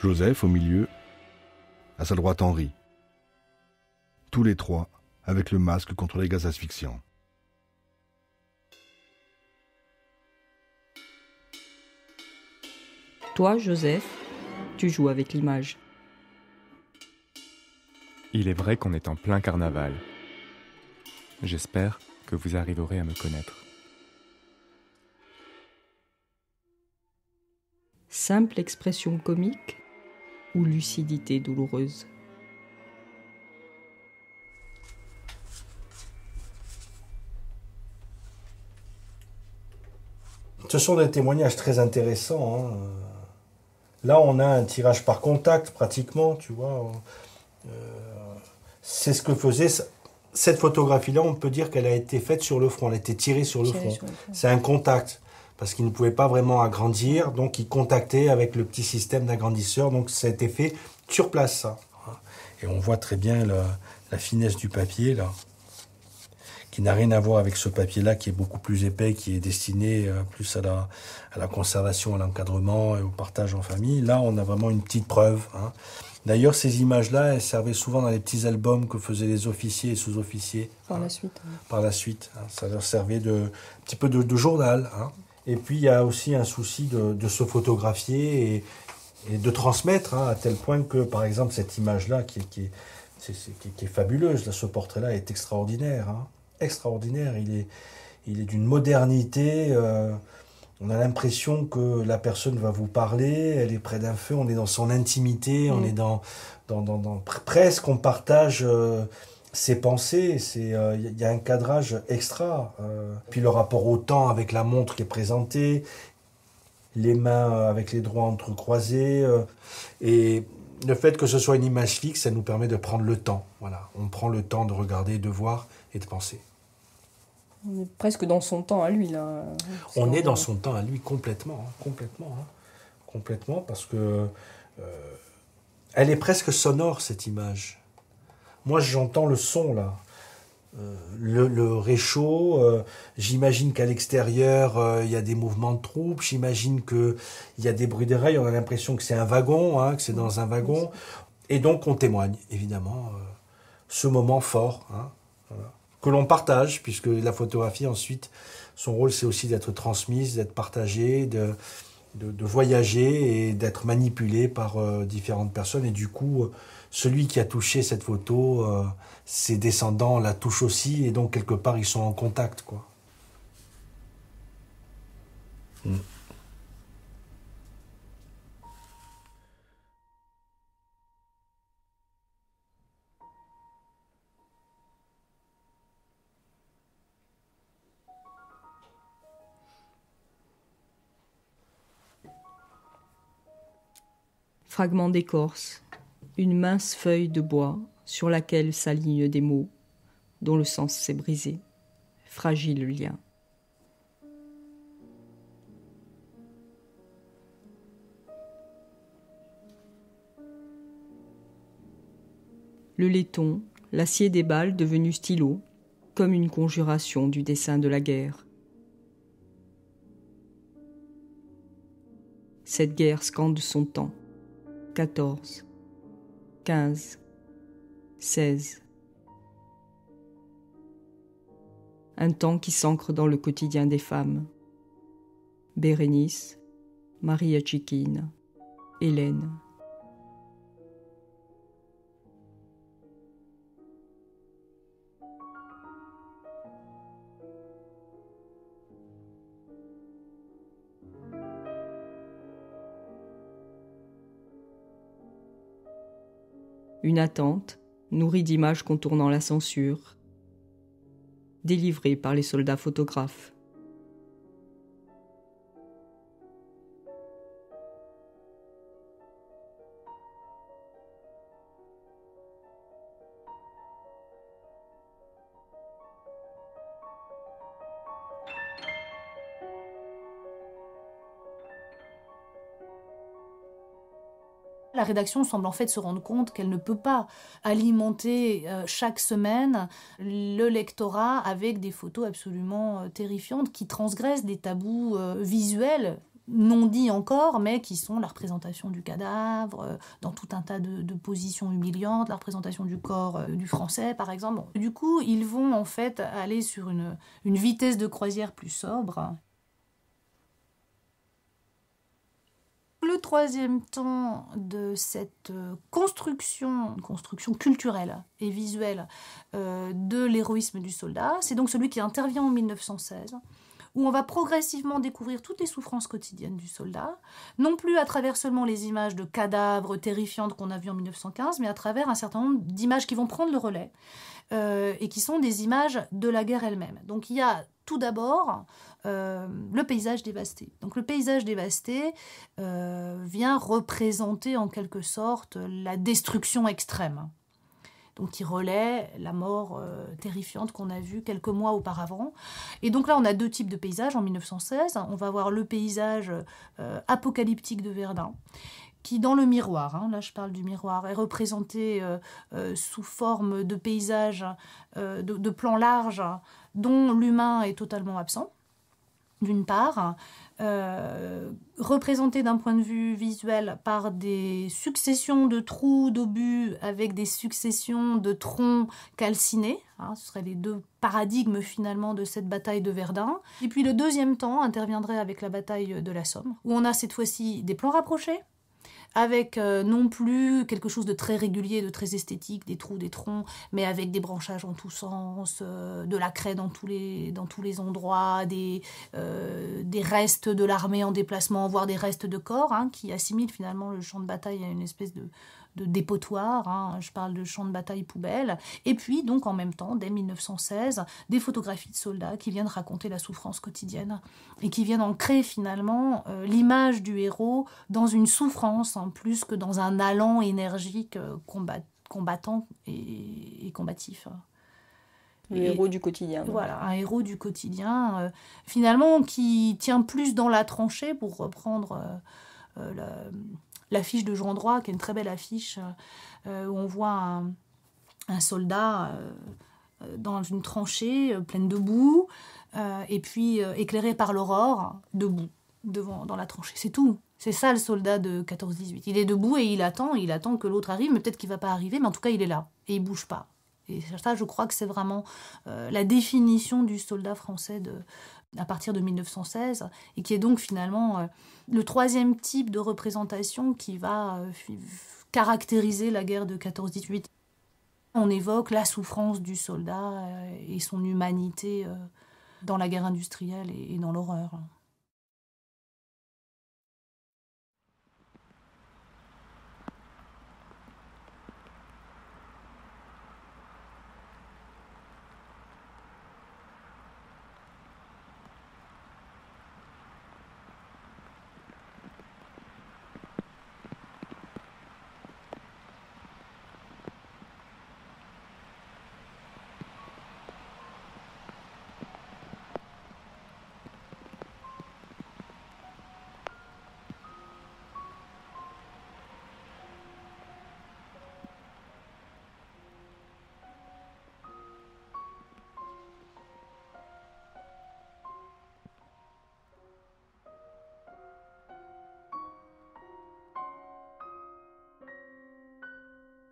Joseph au milieu. À sa droite, Henri. Tous les trois, avec le masque contre les gaz asphyxiants. Toi, Joseph, tu joues avec l'image. Il est vrai qu'on est en plein carnaval. J'espère que vous arriverez à me connaître. Simple expression comique ou lucidité douloureuse. Ce sont des témoignages très intéressants. Hein. Là, on a un tirage par contact, pratiquement, tu vois. C'est ce que faisait... Cette photographie-là, on peut dire qu'elle a été faite sur le front, elle a été tirée sur le front. C'est un contact. Parce qu'il ne pouvait pas vraiment agrandir, donc il contactait avec le petit système d'agrandisseur, donc ça a été fait sur place. Ça. Et on voit très bien la finesse du papier, là, qui n'a rien à voir avec ce papier-là, qui est beaucoup plus épais, qui est destiné plus à la conservation, à l'encadrement et au partage en famille. Là, on a vraiment une petite preuve. Hein. D'ailleurs, ces images-là, elles servaient souvent dans les petits albums que faisaient les officiers et sous-officiers. Par la suite. Par la suite. Hein. Ça leur servait un petit peu de journal, hein. Et puis, il y a aussi un souci de se photographier et de transmettre, hein, à tel point que, par exemple, cette image-là, qui est fabuleuse, là, ce portrait-là est extraordinaire. Hein. Extraordinaire, il est d'une modernité. On a l'impression que la personne va vous parler, elle est près d'un feu, on est dans son intimité, on est dans presque, on partage ses pensées, il y a un cadrage extra. Puis le rapport au temps avec la montre qui est présentée, les mains avec les doigts entrecroisés, et le fait que ce soit une image fixe, ça nous permet de prendre le temps. Voilà, on prend le temps de regarder, de voir et de penser. On est presque dans son temps à lui, là. On est dans son temps à lui complètement, hein, complètement, hein, complètement, parce que elle est presque sonore, cette image. Moi, j'entends le son, là. Le réchaud, j'imagine qu'à l'extérieur, il y a des mouvements de troupes, j'imagine qu'il y a des bruits de rails, on a l'impression que c'est un wagon, hein, que c'est dans un wagon. Et donc, on témoigne, évidemment, ce moment fort, hein, voilà, que l'on partage, puisque la photographie, ensuite, son rôle, c'est aussi d'être transmise, d'être partagée, de voyager et d'être manipulée par différentes personnes. Et du coup, celui qui a touché cette photo, ses descendants la touchent aussi, et donc, quelque part, ils sont en contact, quoi. Mmh. Fragment d'écorce, une mince feuille de bois sur laquelle s'alignent des mots dont le sens s'est brisé. Fragile lien. Le laiton, l'acier des balles devenu stylo, comme une conjuration du dessin de la guerre. Cette guerre scande son temps. 14, 15, 16. Un temps qui s'ancre dans le quotidien des femmes. Bérénice, Maria Cicchina, Hélène. Une attente, nourrie d'images contournant la censure, délivrée par les soldats photographes. La rédaction semble en fait se rendre compte qu'elle ne peut pas alimenter chaque semaine le lectorat avec des photos absolument terrifiantes qui transgressent des tabous visuels, non dits encore, mais qui sont la représentation du cadavre, dans tout un tas de positions humiliantes, la représentation du corps du français par exemple. Bon. Du coup, ils vont en fait aller sur une vitesse de croisière plus sobre. Le troisième temps de cette construction culturelle et visuelle de l'héroïsme du soldat, c'est donc celui qui intervient en 1916, où on va progressivement découvrir toutes les souffrances quotidiennes du soldat, non plus à travers seulement les images de cadavres terrifiantes qu'on a vues en 1915, mais à travers un certain nombre d'images qui vont prendre le relais, et qui sont des images de la guerre elle-même. Donc il y a tout d'abord le paysage dévasté. Donc le paysage dévasté vient représenter en quelque sorte la destruction extrême. Donc il relaie la mort terrifiante qu'on a vue quelques mois auparavant. Et donc là, on a deux types de paysages en 1916. On va voir le paysage apocalyptique de Verdun, qui dans le miroir, hein, là je parle du miroir, est représenté sous forme de paysage, de plans larges, dont l'humain est totalement absent. d'une part, représenté d'un point de vue visuel par des successions de trous d'obus avec des successions de troncs calcinés. Hein, ce seraient les deux paradigmes finalement de cette bataille de Verdun. Et puis le deuxième temps interviendrait avec la bataille de la Somme, où on a cette fois-ci des plans rapprochés, avec non plus quelque chose de très régulier, de très esthétique, des trous, des troncs, mais avec des branchages en tous sens, de la craie dans tous les endroits, des restes de l'armée en déplacement, voire des restes de corps, hein, qui assimilent finalement le champ de bataille à une espèce de dépotoir, hein, je parle de champ de bataille poubelle, et puis donc en même temps, dès 1916, des photographies de soldats qui viennent raconter la souffrance quotidienne et qui viennent ancrer finalement l'image du héros dans une souffrance, hein, plus que dans un allant énergique combattant et combatif. Le héros du quotidien. Voilà, un héros du quotidien, finalement, qui tient plus dans la tranchée, pour reprendre l'affiche de Jean Droit, qui est une très belle affiche, où on voit un soldat dans une tranchée pleine de boue, et puis éclairé par l'aurore, debout, dans la tranchée. C'est tout. C'est ça le soldat de 14-18. Il est debout et il attend que l'autre arrive, mais peut-être qu'il ne va pas arriver, mais en tout cas il est là, et il ne bouge pas. Et ça, je crois que c'est vraiment la définition du soldat français à partir de 1916, et qui est donc finalement le troisième type de représentation qui va caractériser la guerre de 14-18. On évoque la souffrance du soldat et son humanité dans la guerre industrielle et dans l'horreur.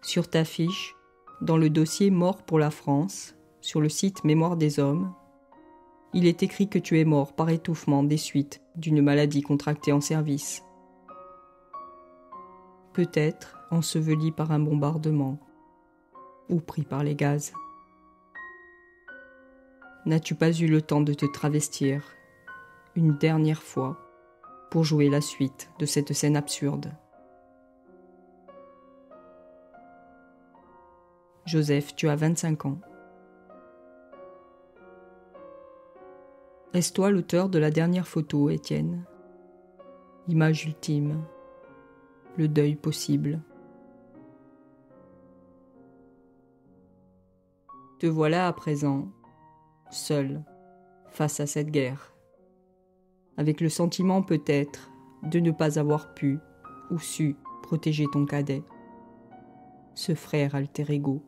Sur ta fiche, dans le dossier « Mort pour la France », sur le site « Mémoire des hommes », il est écrit que tu es mort par étouffement des suites d'une maladie contractée en service. Peut-être enseveli par un bombardement ou pris par les gaz. N'as-tu pas eu le temps de te travestir, une dernière fois, pour jouer la suite de cette scène absurde ? Joseph, tu as 25 ans. Est-ce toi l'auteur de la dernière photo, Étienne? L'image ultime, le deuil possible. Te voilà à présent, seul, face à cette guerre, avec le sentiment peut-être de ne pas avoir pu ou su protéger ton cadet, ce frère alter ego.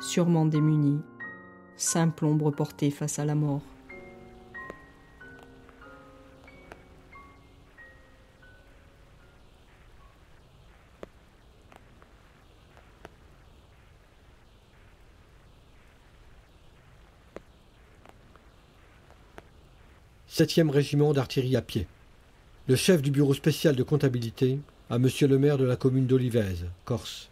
Sûrement démunie, simple ombre portée face à la mort. Septième régiment d'artillerie à pied. Le chef du bureau spécial de comptabilité à monsieur le maire de la commune d'Olivèze, Corse.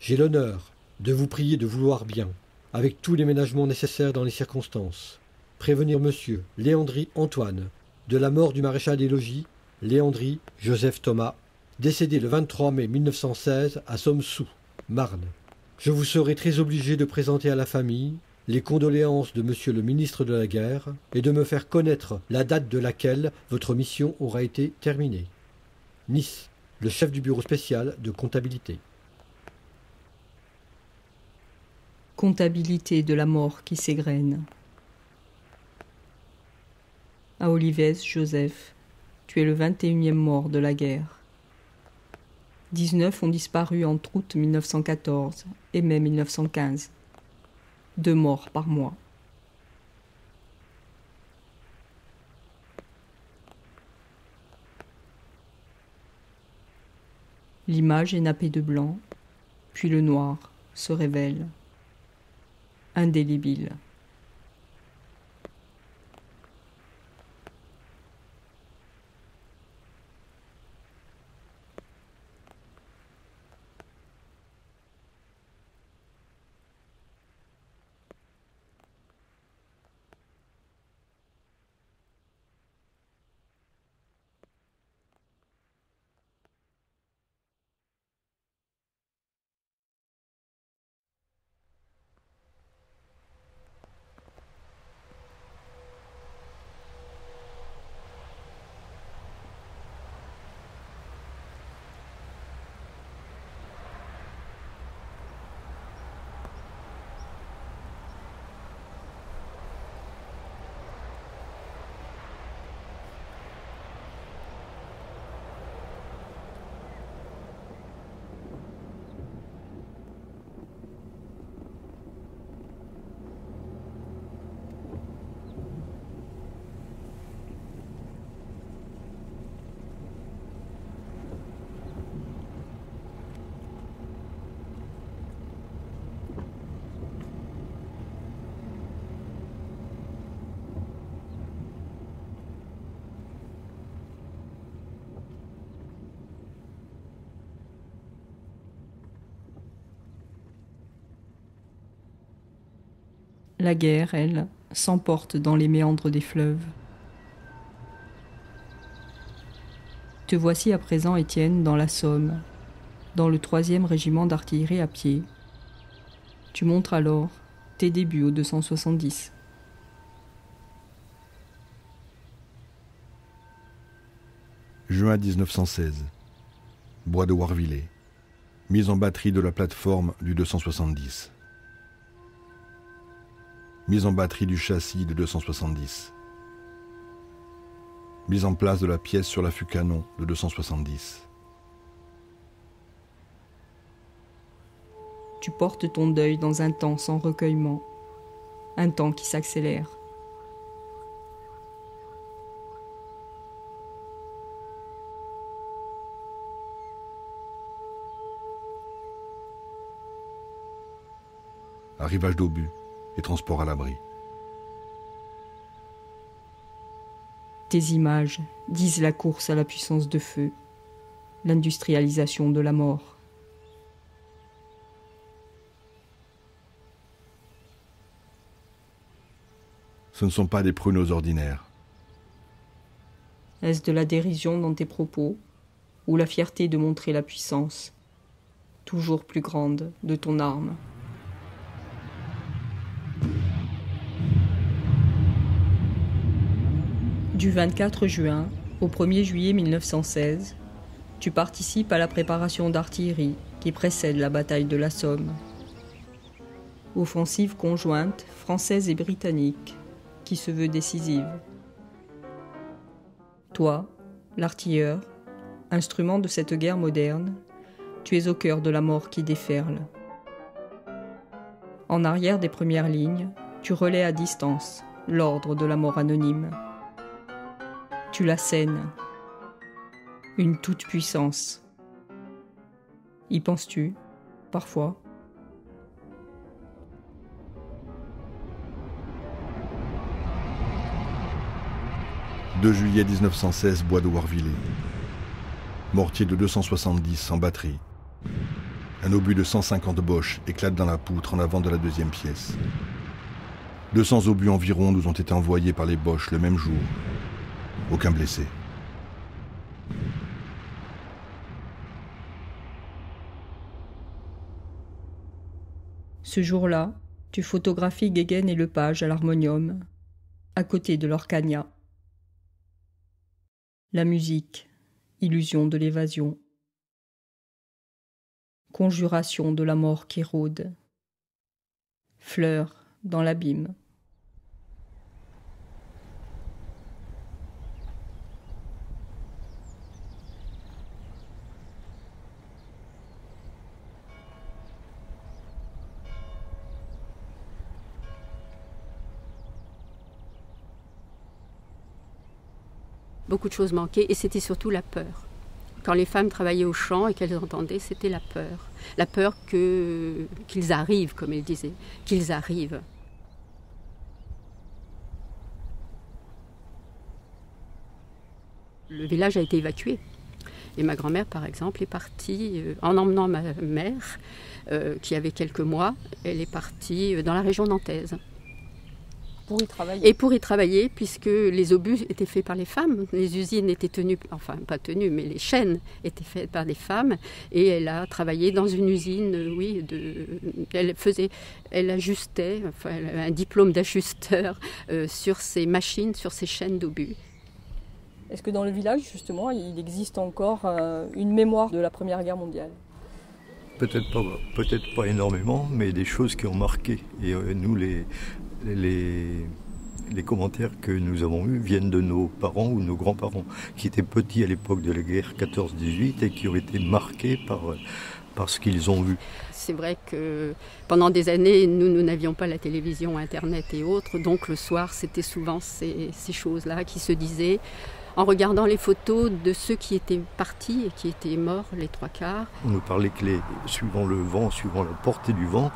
J'ai l'honneur de vous prier de vouloir bien, avec tous les ménagements nécessaires dans les circonstances, prévenir monsieur Léandry Antoine de la mort du maréchal des logis, Léandry Joseph Thomas, décédé le 23 mai 1916 à Somme-Sous, Marne. Je vous serai très obligé de présenter à la famille les condoléances de monsieur le ministre de la Guerre et de me faire connaître la date de laquelle votre mission aura été terminée. Nice, le chef du bureau spécial de comptabilité. Comptabilité de la mort qui s'égrène. À Olivèze, Joseph, tu es le 21e mort de la guerre. 19 ont disparu entre août 1914 et mai 1915. 2 morts par mois. L'image est nappée de blanc, puis le noir se révèle, indélébile. La guerre, elle, s'emporte dans les méandres des fleuves. Te voici à présent, Étienne, dans la Somme, dans le 3e régiment d'artillerie à pied. Tu montres alors tes débuts au 270. Juin 1916. Bois de Warville. Mise en batterie de la plateforme du 270. Mise en batterie du châssis de 270. Mise en place de la pièce sur l'affût canon de 270. Tu portes ton deuil dans un temps sans recueillement, un temps qui s'accélère. Arrivage d'obus et transport à l'abri. Tes images disent la course à la puissance de feu, l'industrialisation de la mort. Ce ne sont pas des pruneaux ordinaires. Est-ce de la dérision dans tes propos, ou la fierté de montrer la puissance, toujours plus grande, de ton arme ? Du 24 juin au 1er juillet 1916, tu participes à la préparation d'artillerie qui précède la bataille de la Somme. Offensive conjointe française et britannique qui se veut décisive. Toi, l'artilleur, instrument de cette guerre moderne, tu es au cœur de la mort qui déferle. En arrière des premières lignes, tu relais à distance l'ordre de la mort anonyme. Tu la scènes, une toute-puissance. Y penses-tu, parfois ? « 2 juillet 1916, Bois de Warville. Mortier de 270 en batterie. Un obus de 150 boches éclate dans la poutre en avant de la deuxième pièce. 200 obus environ nous ont été envoyés par les boches le même jour. » Aucun blessé. Ce jour-là, tu photographies Guéguen et Lepage à l'harmonium, à côté de leur cagna. La musique, illusion de l'évasion. Conjuration de la mort qui rôde. Fleur dans l'abîme. Beaucoup de choses manquaient et c'était surtout la peur. Quand les femmes travaillaient au champ et qu'elles entendaient, c'était la peur. La peur qu'ils arrivent, comme elles disaient, qu'ils arrivent. Le village a été évacué. Et ma grand-mère, par exemple, est partie, en emmenant ma mère, qui avait quelques mois, elle est partie dans la région nantaise. Pour y travailler. Et pour y travailler, puisque les obus étaient faits par les femmes, les usines étaient tenues, enfin pas tenues, mais les chaînes étaient faites par des femmes. Et elle a travaillé dans une usine, oui, elle ajustait, enfin elle avait un diplôme d'ajusteur sur ces machines, sur ces chaînes d'obus. Est-ce que dans le village, justement, il existe encore une mémoire de la Première Guerre mondiale? Peut-être pas énormément, mais des choses qui ont marqué. Et nous, les commentaires que nous avons eus viennent de nos parents ou nos grands-parents, qui étaient petits à l'époque de la guerre 14-18 et qui ont été marqués par ce qu'ils ont vu. C'est vrai que pendant des années, nous n'avions pas la télévision, Internet et autres. Donc le soir, c'était souvent ces choses-là qui se disaient. En regardant les photos de ceux qui étaient partis et qui étaient morts, les trois quarts. On nous parlait que suivant le vent, suivant la portée du vent,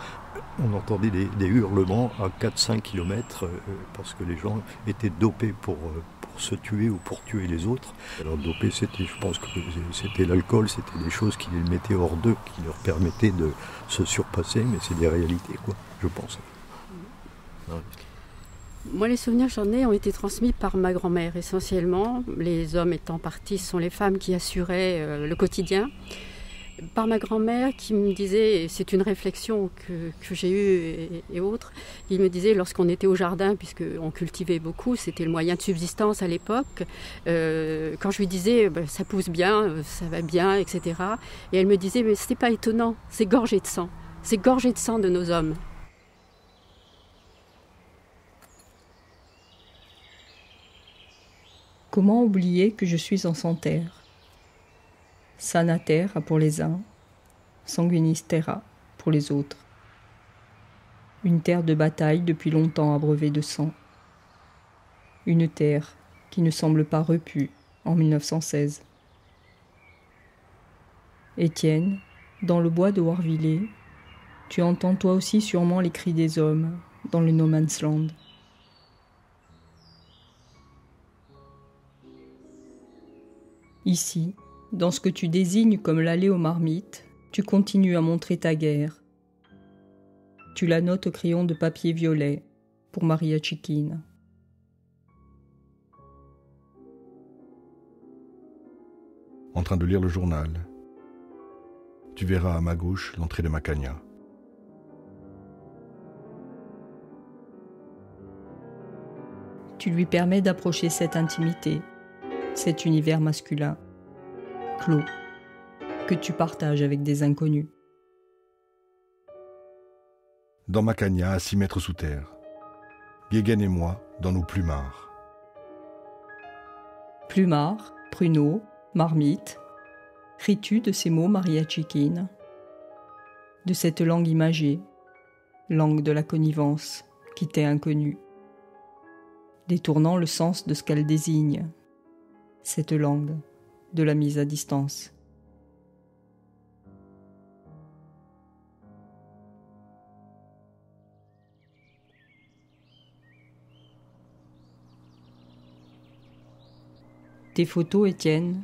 on entendait des hurlements à 4-5 km parce que les gens étaient dopés pour se tuer ou pour tuer les autres. Alors dopé, c'était, je pense que c'était l'alcool, c'était des choses qui les mettaient hors d'eux, qui leur permettaient de se surpasser, mais c'est des réalités, quoi, je pense. Ouais. Moi, les souvenirs que j'en ai ont été transmis par ma grand-mère, essentiellement. Les hommes étant partis, ce sont les femmes qui assuraient le quotidien. Par ma grand-mère qui me disait, c'est une réflexion que j'ai eue et autres, il me disait lorsqu'on était au jardin, puisqu'on cultivait beaucoup, c'était le moyen de subsistance à l'époque, quand je lui disais ben, ça pousse bien, ça va bien, etc. Et elle me disait mais c'est pas étonnant, c'est gorgé de sang de nos hommes. Comment oublier que je suis en santerre? Sanatera pour les uns, sanguinistera pour les autres. Une terre de bataille depuis longtemps abreuvée de sang. Une terre qui ne semble pas repue en 1916. Étienne, dans le bois de Warville, tu entends toi aussi sûrement les cris des hommes dans le No Man's Land. Ici, dans ce que tu désignes comme l'allée aux marmites, tu continues à montrer ta guerre. Tu la notes au crayon de papier violet pour Maria Cicchina. En train de lire le journal, tu verras à ma gauche l'entrée de Macagna. Tu lui permets d'approcher cette intimité, cet univers masculin. Clos, que tu partages avec des inconnus. Dans Macagna, à 6 mètres sous terre, Guéguen et moi, dans nos plumards. Plumards, pruneaux, marmites, ris-tu de ces mots Maria Cicchina, de cette langue imagée, langue de la connivence qui t'est inconnue, détournant le sens de ce qu'elle désigne, cette langue de la mise à distance. Tes photos, Étienne,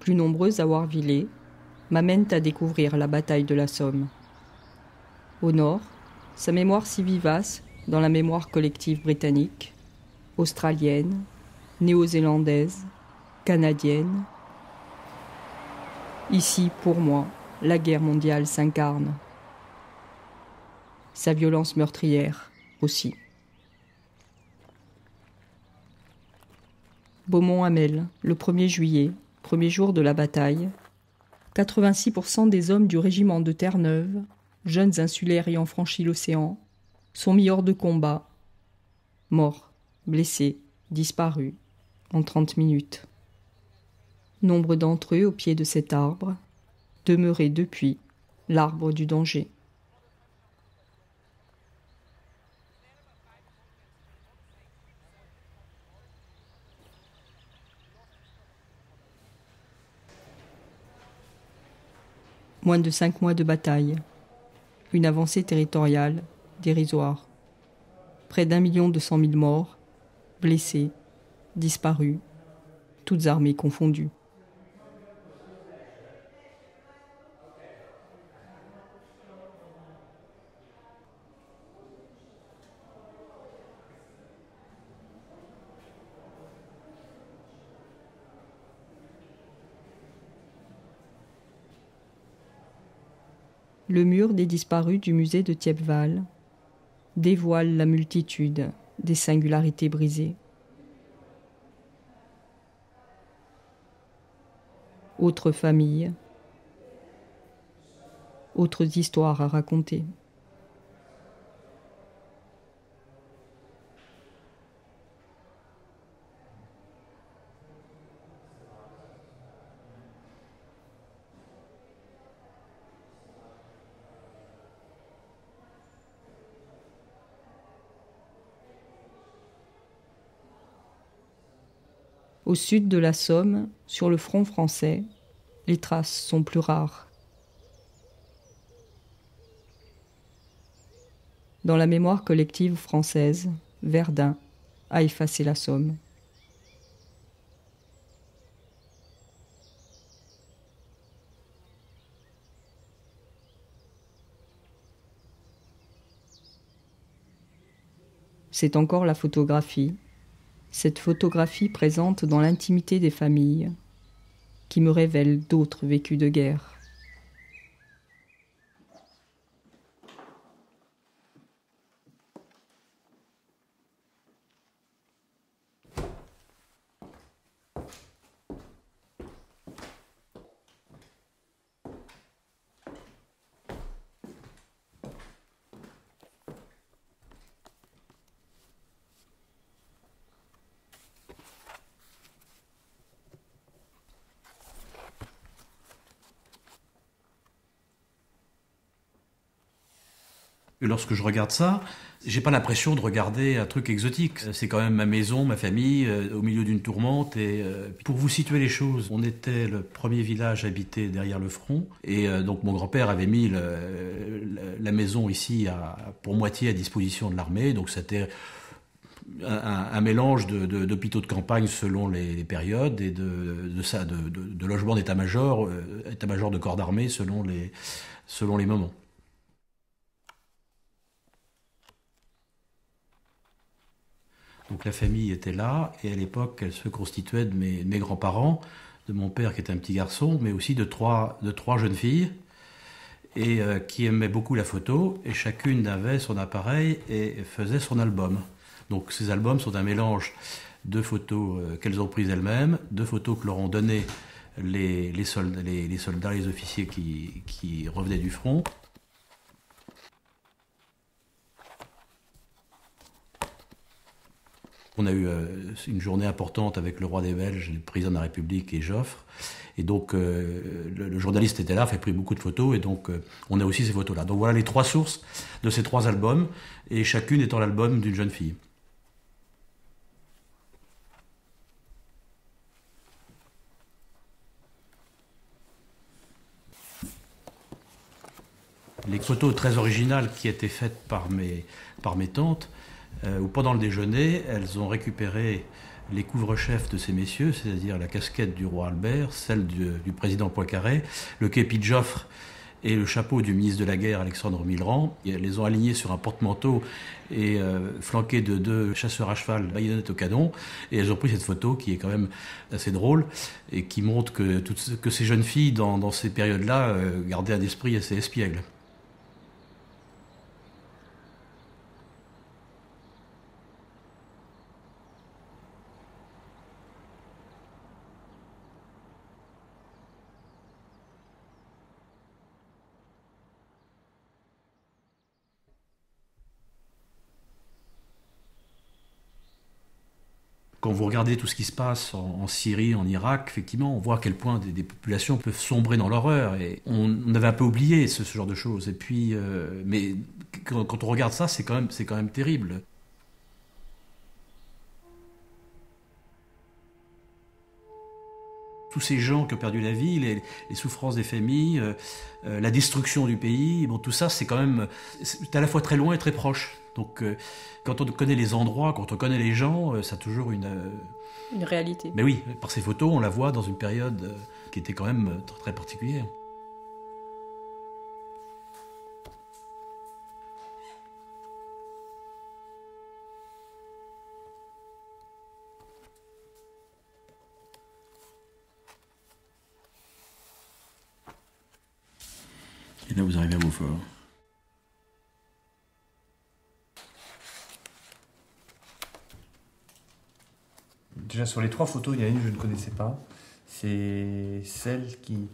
plus nombreuses à Warville, m'amènent à découvrir la bataille de la Somme. Au nord, sa mémoire si vivace dans la mémoire collective britannique, australienne, néo-zélandaise, canadienne. Ici, pour moi, la guerre mondiale s'incarne. Sa violence meurtrière aussi. Beaumont-Hamel, le 1er juillet, premier jour de la bataille, 86% des hommes du régiment de Terre-Neuve, jeunes insulaires ayant franchi l'océan, sont mis hors de combat, morts, blessés, disparus, en 30 minutes. Nombre d'entre eux au pied de cet arbre, demeuré depuis l'arbre du danger. moins de 5 mois de bataille, une avancée territoriale dérisoire, près d'1 200 000 morts, blessés, disparus, toutes armées confondues. Le mur des disparus du musée de Thiepval dévoile la multitude des singularités brisées. Autres familles, autres histoires à raconter. Au sud de la Somme, sur le front français, les traces sont plus rares. Dans la mémoire collective française, Verdun a effacé la Somme. C'est encore la photographie. Cette photographie présente dans l'intimité des familles, qui me révèle d'autres vécus de guerre. Et lorsque je regarde ça, j'ai pas l'impression de regarder un truc exotique. C'est quand même ma maison, ma famille, au milieu d'une tourmente. Et pour vous situer les choses, on était le premier village habité derrière le front. Et donc mon grand-père avait mis la maison ici pour moitié à disposition de l'armée. Donc c'était un mélange d'hôpitaux de campagne selon les périodes et de logements d'état-major, état-major de corps d'armée selon les moments. Donc la famille était là, et à l'époque, elle se constituait de mes grands-parents, de mon père qui était un petit garçon, mais aussi de trois jeunes filles, et qui aimaient beaucoup la photo, et chacune avait son appareil et faisait son album. Donc ces albums sont un mélange de photos qu'elles ont prises elles-mêmes, de photos que leur ont données les soldats, les officiers qui revenaient du front. On a eu une journée importante avec le roi des Belges, le président de la République et Joffre. Et donc, le journaliste était là, fait pris beaucoup de photos, et donc on a aussi ces photos-là. Donc voilà les trois sources de ces trois albums, et chacune étant l'album d'une jeune fille. Les photos très originales qui étaient faites par mes tantes, où pendant le déjeuner, elles ont récupéré les couvre-chefs de ces messieurs, c'est-à-dire la casquette du roi Albert, celle du président Poincaré, le képi de Joffre et le chapeau du ministre de la Guerre, Alexandre Millerand. Et elles les ont alignés sur un porte-manteau et flanqués de deux chasseurs à cheval, baïonnettes au canon. Et elles ont pris cette photo qui est quand même assez drôle et qui montre que ces jeunes filles, dans ces périodes-là, gardaient un esprit assez espiègle. Quand vous regardez tout ce qui se passe en Syrie, en Irak, effectivement, on voit à quel point des populations peuvent sombrer dans l'horreur. Et on avait un peu oublié ce genre de choses. Et puis, mais quand on regarde ça, c'est quand même terrible. Tous ces gens qui ont perdu la vie, les souffrances des familles, la destruction du pays, bon, tout ça, c'est quand même à la fois très loin et très proche. Donc, quand on connaît les endroits, quand on connaît les gens, ça a toujours une réalité. Mais oui, par ces photos, on la voit dans une période qui était quand même très, très particulière. Et là, vous arrivez à Beaufort. Déjà, sur les trois photos, il y a une que je ne connaissais pas. C'est celle qui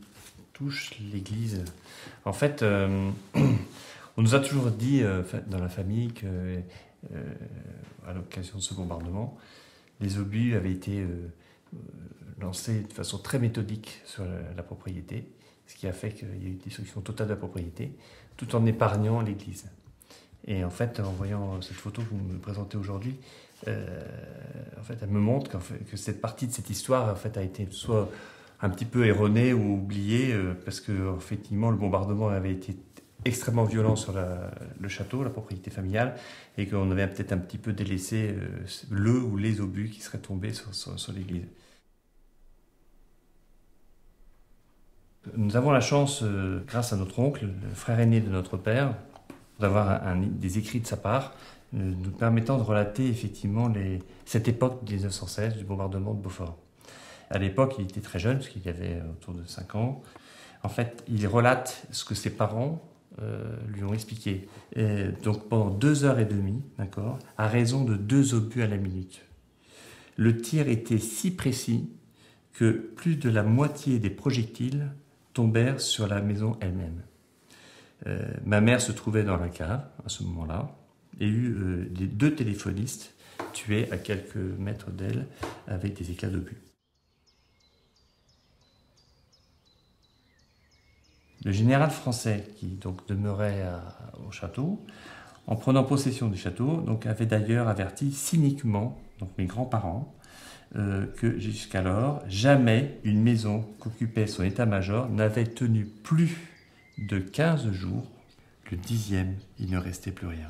touche l'église. En fait, on nous a toujours dit, dans la famille, qu'à l'occasion de ce bombardement, les obus avaient été lancés de façon très méthodique sur la propriété. Ce qui a fait qu'il y a eu une destruction totale de la propriété, tout en épargnant l'église. Et en fait, en voyant cette photo que vous me présentez aujourd'hui, en fait, elle me montre que cette partie de cette histoire en fait, a été soit un petit peu erronée ou oubliée, parce que effectivement, le bombardement avait été extrêmement violent sur le château, la propriété familiale, et qu'on avait peut-être un petit peu délaissé le ou les obus qui seraient tombés sur l'église. Nous avons la chance, grâce à notre oncle, le frère aîné de notre père, d'avoir des écrits de sa part, nous permettant de relater effectivement cette époque de 1916 du bombardement de Beaufort. À l'époque, il était très jeune, parce qu'il avait autour de 5 ans. En fait, il relate ce que ses parents lui ont expliqué. Et donc pendant 2 heures et demie, d'accord, à raison de 2 obus à la minute. Le tir était si précis que plus de la moitié des projectiles tombèrent sur la maison elle-même. Ma mère se trouvait dans la cave à ce moment-là et eut 2 téléphonistes tués à quelques mètres d'elle avec des éclats d'obus. Le général français qui donc demeurait au château, en prenant possession du château, donc, avait d'ailleurs averti cyniquement donc mes grands-parents que jusqu'alors, jamais une maison qu'occupait son état-major n'avait tenu plus de 15 jours. Le 10e, il ne restait plus rien,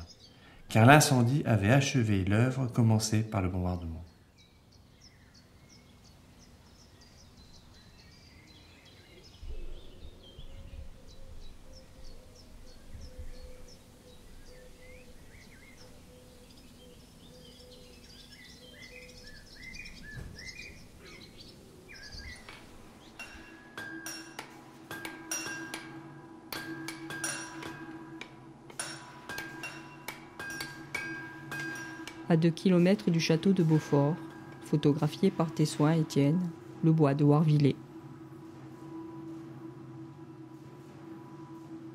car l'incendie avait achevé l'œuvre commencée par le bombardement. À 2 kilomètres du château de Beaufort, photographié par tes soins, Étienne, le bois de Warville.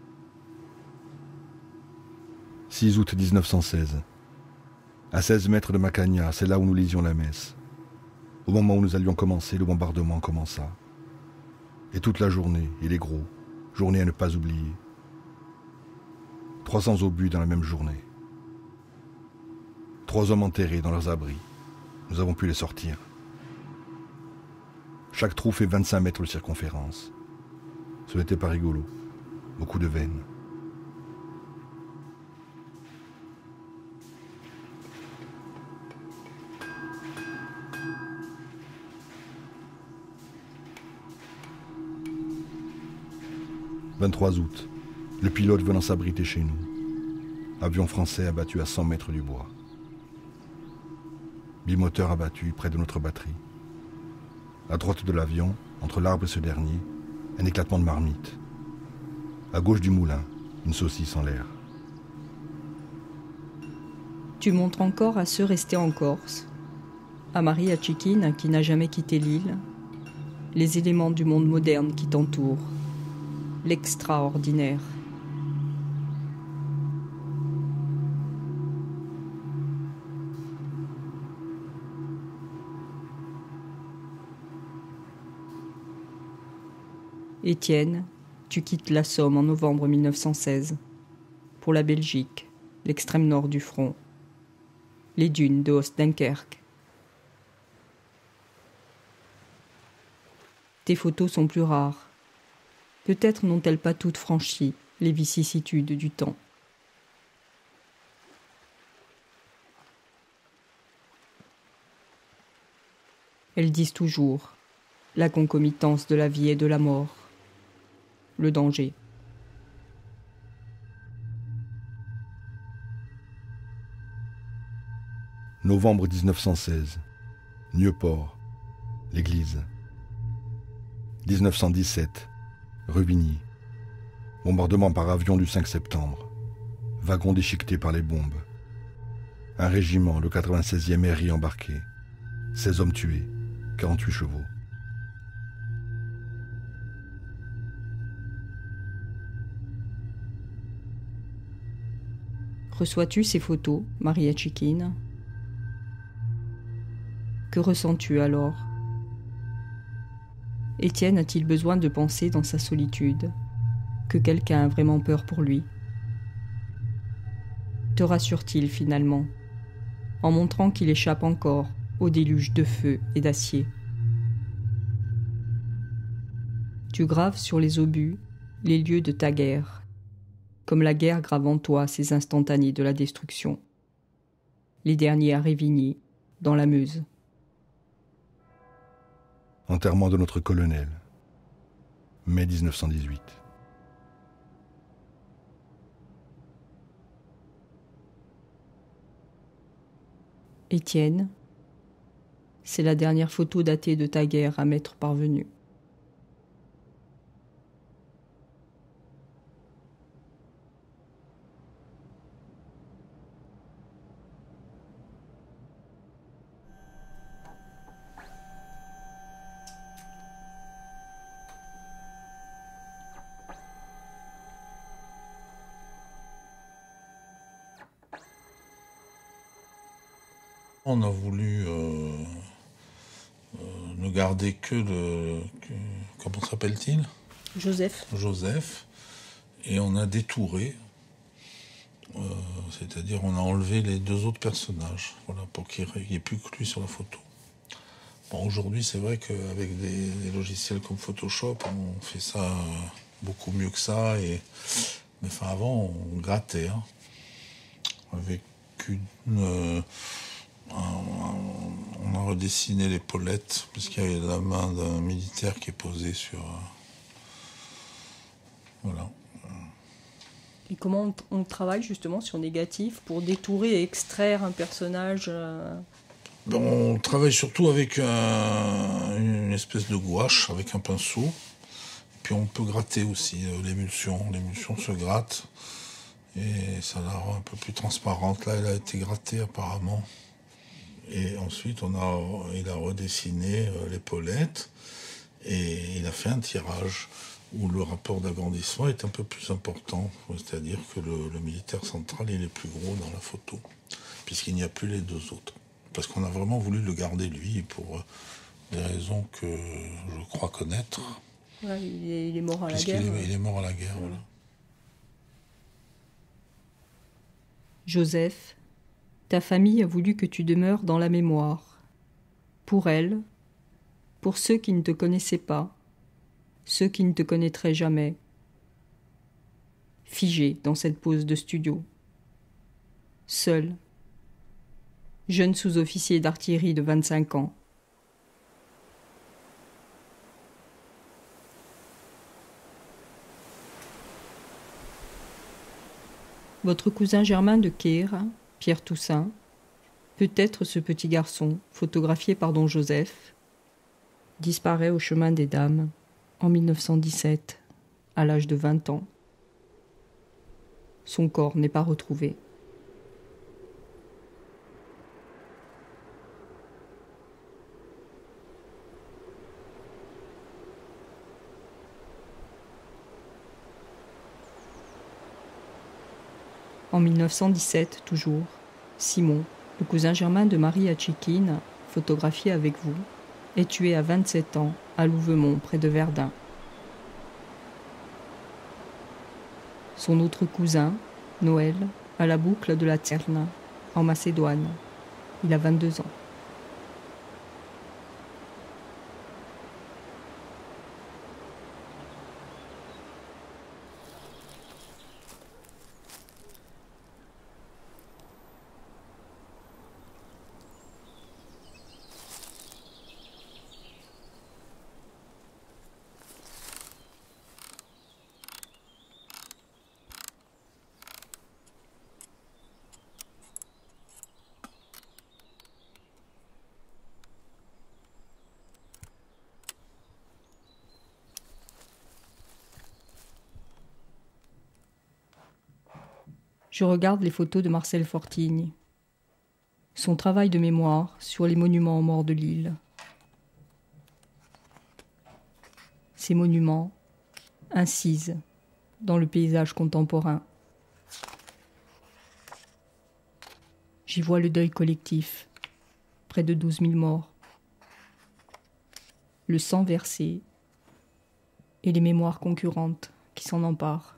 « 6 août 1916. À 16 mètres de Macagna, c'est là où nous lisions la messe. Au moment où nous allions commencer, le bombardement commença. Et toute la journée, il est gros, journée à ne pas oublier. 300 obus dans la même journée. 3 hommes enterrés dans leurs abris. Nous avons pu les sortir. Chaque trou fait 25 mètres de circonférence. Ce n'était pas rigolo. Beaucoup de veines. « 23 août. Le pilote venant s'abriter chez nous. Avion français abattu à 100 mètres du bois. Bimoteur abattu près de notre batterie. À droite de l'avion, entre l'arbre et ce dernier, un éclatement de marmite. À gauche du moulin, une saucisse en l'air. » Tu montres encore à ceux restés en Corse, à Maria Cicchina qui n'a jamais quitté l'île, les éléments du monde moderne qui t'entourent, l'extraordinaire. Étienne, tu quittes la Somme en novembre 1916 pour la Belgique, l'extrême nord du front, les dunes de Oost-Dunkerque. Tes photos sont plus rares. Peut-être n'ont-elles pas toutes franchi les vicissitudes du temps. Elles disent toujours la concomitance de la vie et de la mort, le danger. Novembre 1916, Nieuport, l'église. 1917, Rubigny. Bombardement par avion du 5 septembre. Wagon déchiqueté par les bombes. Un régiment, le 96e RI embarqué. 16 hommes tués, 48 chevaux. Reçois-tu ces photos, Maria Cicchina? Que ressens-tu alors? Étienne a-t-il besoin de penser dans sa solitude que quelqu'un a vraiment peur pour lui? Te rassure-t-il finalement, en montrant qu'il échappe encore au déluge de feu et d'acier? Tu graves sur les obus les lieux de ta guerre, comme la guerre grave en toi ces instantanés de la destruction, les derniers à Révigny, dans la Meuse. Enterrement de notre colonel, mai 1918. Étienne, c'est la dernière photo datée de ta guerre à m'être parvenue. On a voulu ne garder que le... comment s'appelle-t-il? Joseph. Joseph. Et on a détouré, c'est-à-dire on a enlevé les deux autres personnages, voilà, pour qu'il n'y ait plus que lui sur la photo. Bon, aujourd'hui, c'est vrai qu'avec des logiciels comme Photoshop, on fait ça beaucoup mieux que ça. Et... mais enfin, avant, on grattait, hein, avec une... on a redessiné l'épaulette, puisqu'il y avait la main d'un militaire qui est posée sur... Voilà. Et comment on travaille justement sur négatif pour détourer et extraire un personnage? On travaille surtout avec une espèce de gouache, avec un pinceau. Et puis on peut gratter aussi l'émulsion. L'émulsion se gratte et ça la rend un peu plus transparente. Là, elle a été grattée apparemment. Et ensuite, il a redessiné l'épaulette et il a fait un tirage où le rapport d'agrandissement est un peu plus important. C'est-à-dire que le militaire central, il est plus gros dans la photo, puisqu'il n'y a plus les deux autres. Parce qu'on a vraiment voulu le garder, lui, pour des raisons que je crois connaître. Ouais, il est mort à la guerre. Il est mort à la guerre, voilà. Joseph, ta famille a voulu que tu demeures dans la mémoire. Pour elle, pour ceux qui ne te connaissaient pas, ceux qui ne te connaîtraient jamais. Figé dans cette pose de studio. Seul. Jeune sous-officier d'artillerie de 25 ans. Votre cousin Germain de Keyre, Pierre Toussaint, peut-être ce petit garçon, photographié par Don Joseph, disparaît au chemin des Dames en 1917, à l'âge de 20 ans. Son corps n'est pas retrouvé. En 1917, toujours, Simon, le cousin germain de Maria Cicchina, photographié avec vous, est tué à 27 ans à Louvemont, près de Verdun. Son autre cousin, Noël, à la boucle de la Tserna, en Macédoine. Il a 22 ans. je regarde les photos de Marcel Fortigne. Son travail de mémoire sur les monuments aux morts de l'île. Ces monuments incisent dans le paysage contemporain. J'y vois le deuil collectif, près de 12 000 morts, le sang versé et les mémoires concurrentes qui s'en emparent.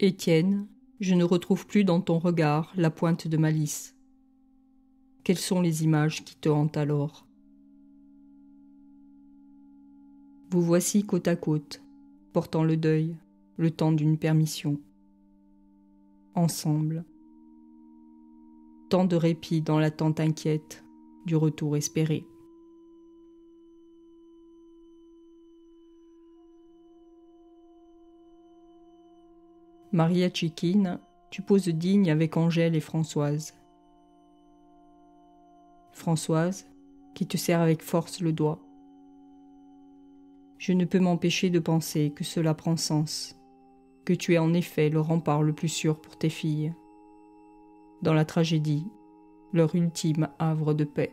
Étienne, je ne retrouve plus dans ton regard la pointe de malice. Quelles sont les images qui te hantent alors? Vous voici côte à côte, portant le deuil, le temps d'une permission. Ensemble. Tant de répit dans l'attente inquiète du retour espéré. Maria Cicchina, tu poses digne avec Angèle et Françoise. Françoise, qui te serre avec force le doigt. Je ne peux m'empêcher de penser que cela prend sens, que tu es en effet le rempart le plus sûr pour tes filles. Dans la tragédie, leur ultime havre de paix.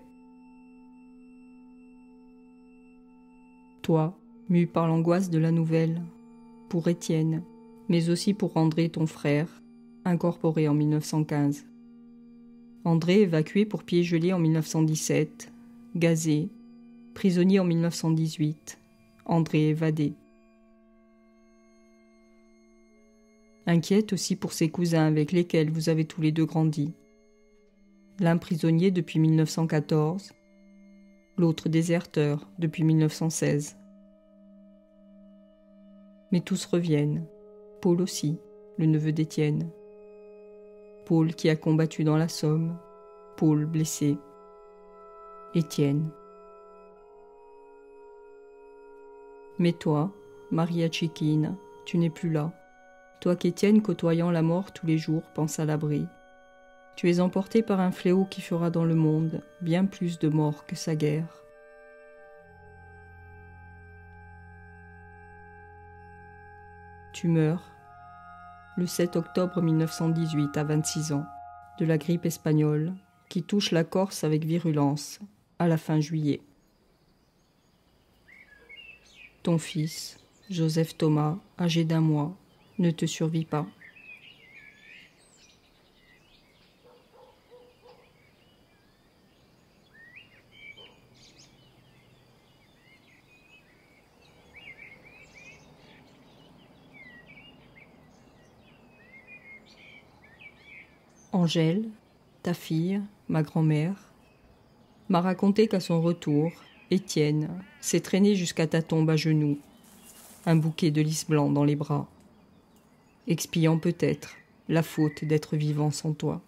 Toi, mue par l'angoisse de la nouvelle, pour Étienne, mais aussi pour André, ton frère, incorporé en 1915. André évacué pour pieds gelés en 1917, gazé, prisonnier en 1918, André évadé. Inquiète aussi pour ses cousins avec lesquels vous avez tous les deux grandi. L'un prisonnier depuis 1914, l'autre déserteur depuis 1916. Mais tous reviennent. Paul aussi, le neveu d'Étienne. Paul qui a combattu dans la Somme, Paul blessé. Étienne. Mais toi, Maria Cicchina, tu n'es plus là. Toi qu'Étienne, côtoyant la mort tous les jours, pense à l'abri. Tu es emporté par un fléau qui fera dans le monde bien plus de morts que sa guerre. Tu meurs le 7 octobre 1918 à 26 ans de la grippe espagnole qui touche la Corse avec virulence à la fin juillet. Ton fils, Joseph Thomas, âgé d'1 mois, ne te survit pas. Angèle, ta fille, ma grand-mère, m'a raconté qu'à son retour, Étienne s'est traîné jusqu'à ta tombe à genoux, un bouquet de lys blanc dans les bras, expiant peut-être la faute d'être vivant sans toi.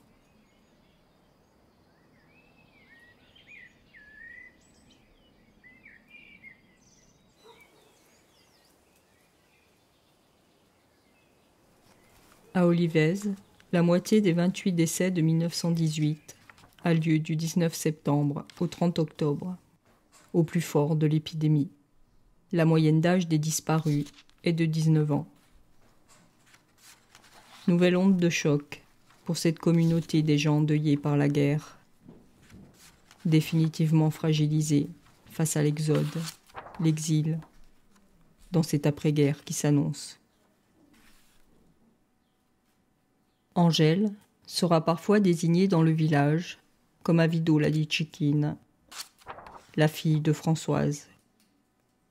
À Olivèze, la moitié des 28 décès de 1918 a lieu du 19 septembre au 30 octobre, au plus fort de l'épidémie. La moyenne d'âge des disparus est de 19 ans. Nouvelle onde de choc pour cette communauté des gens endeuillés par la guerre, définitivement fragilisés face à l'exode, l'exil, dans cette après-guerre qui s'annonce. Angèle sera parfois désignée dans le village, comme à Vido l'a dit Cicchine, la fille de Françoise,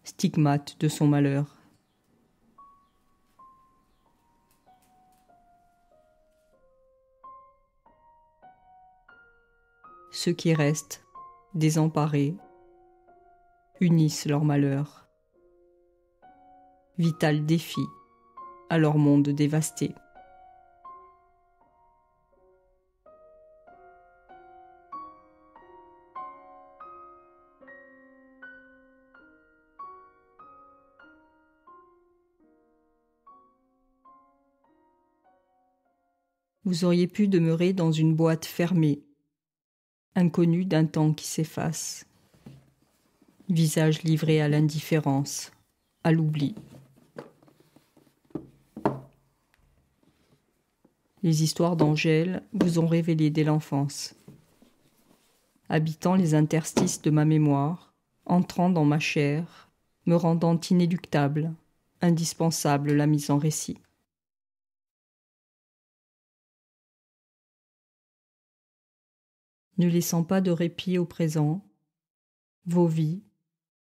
stigmate de son malheur. Ceux qui restent, désemparés, unissent leur malheur. Vital défi à leur monde dévasté. Vous auriez pu demeurer dans une boîte fermée, inconnu d'un temps qui s'efface, visage livré à l'indifférence, à l'oubli. Les histoires d'Angèle vous ont révélé dès l'enfance, habitant les interstices de ma mémoire, entrant dans ma chair, me rendant inéluctable, indispensable la mise en récit. Ne laissant pas de répit au présent, vos vies,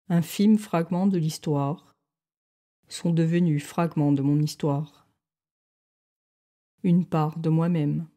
infimes fragments de l'histoire, sont devenus fragments de mon histoire, une part de moi-même.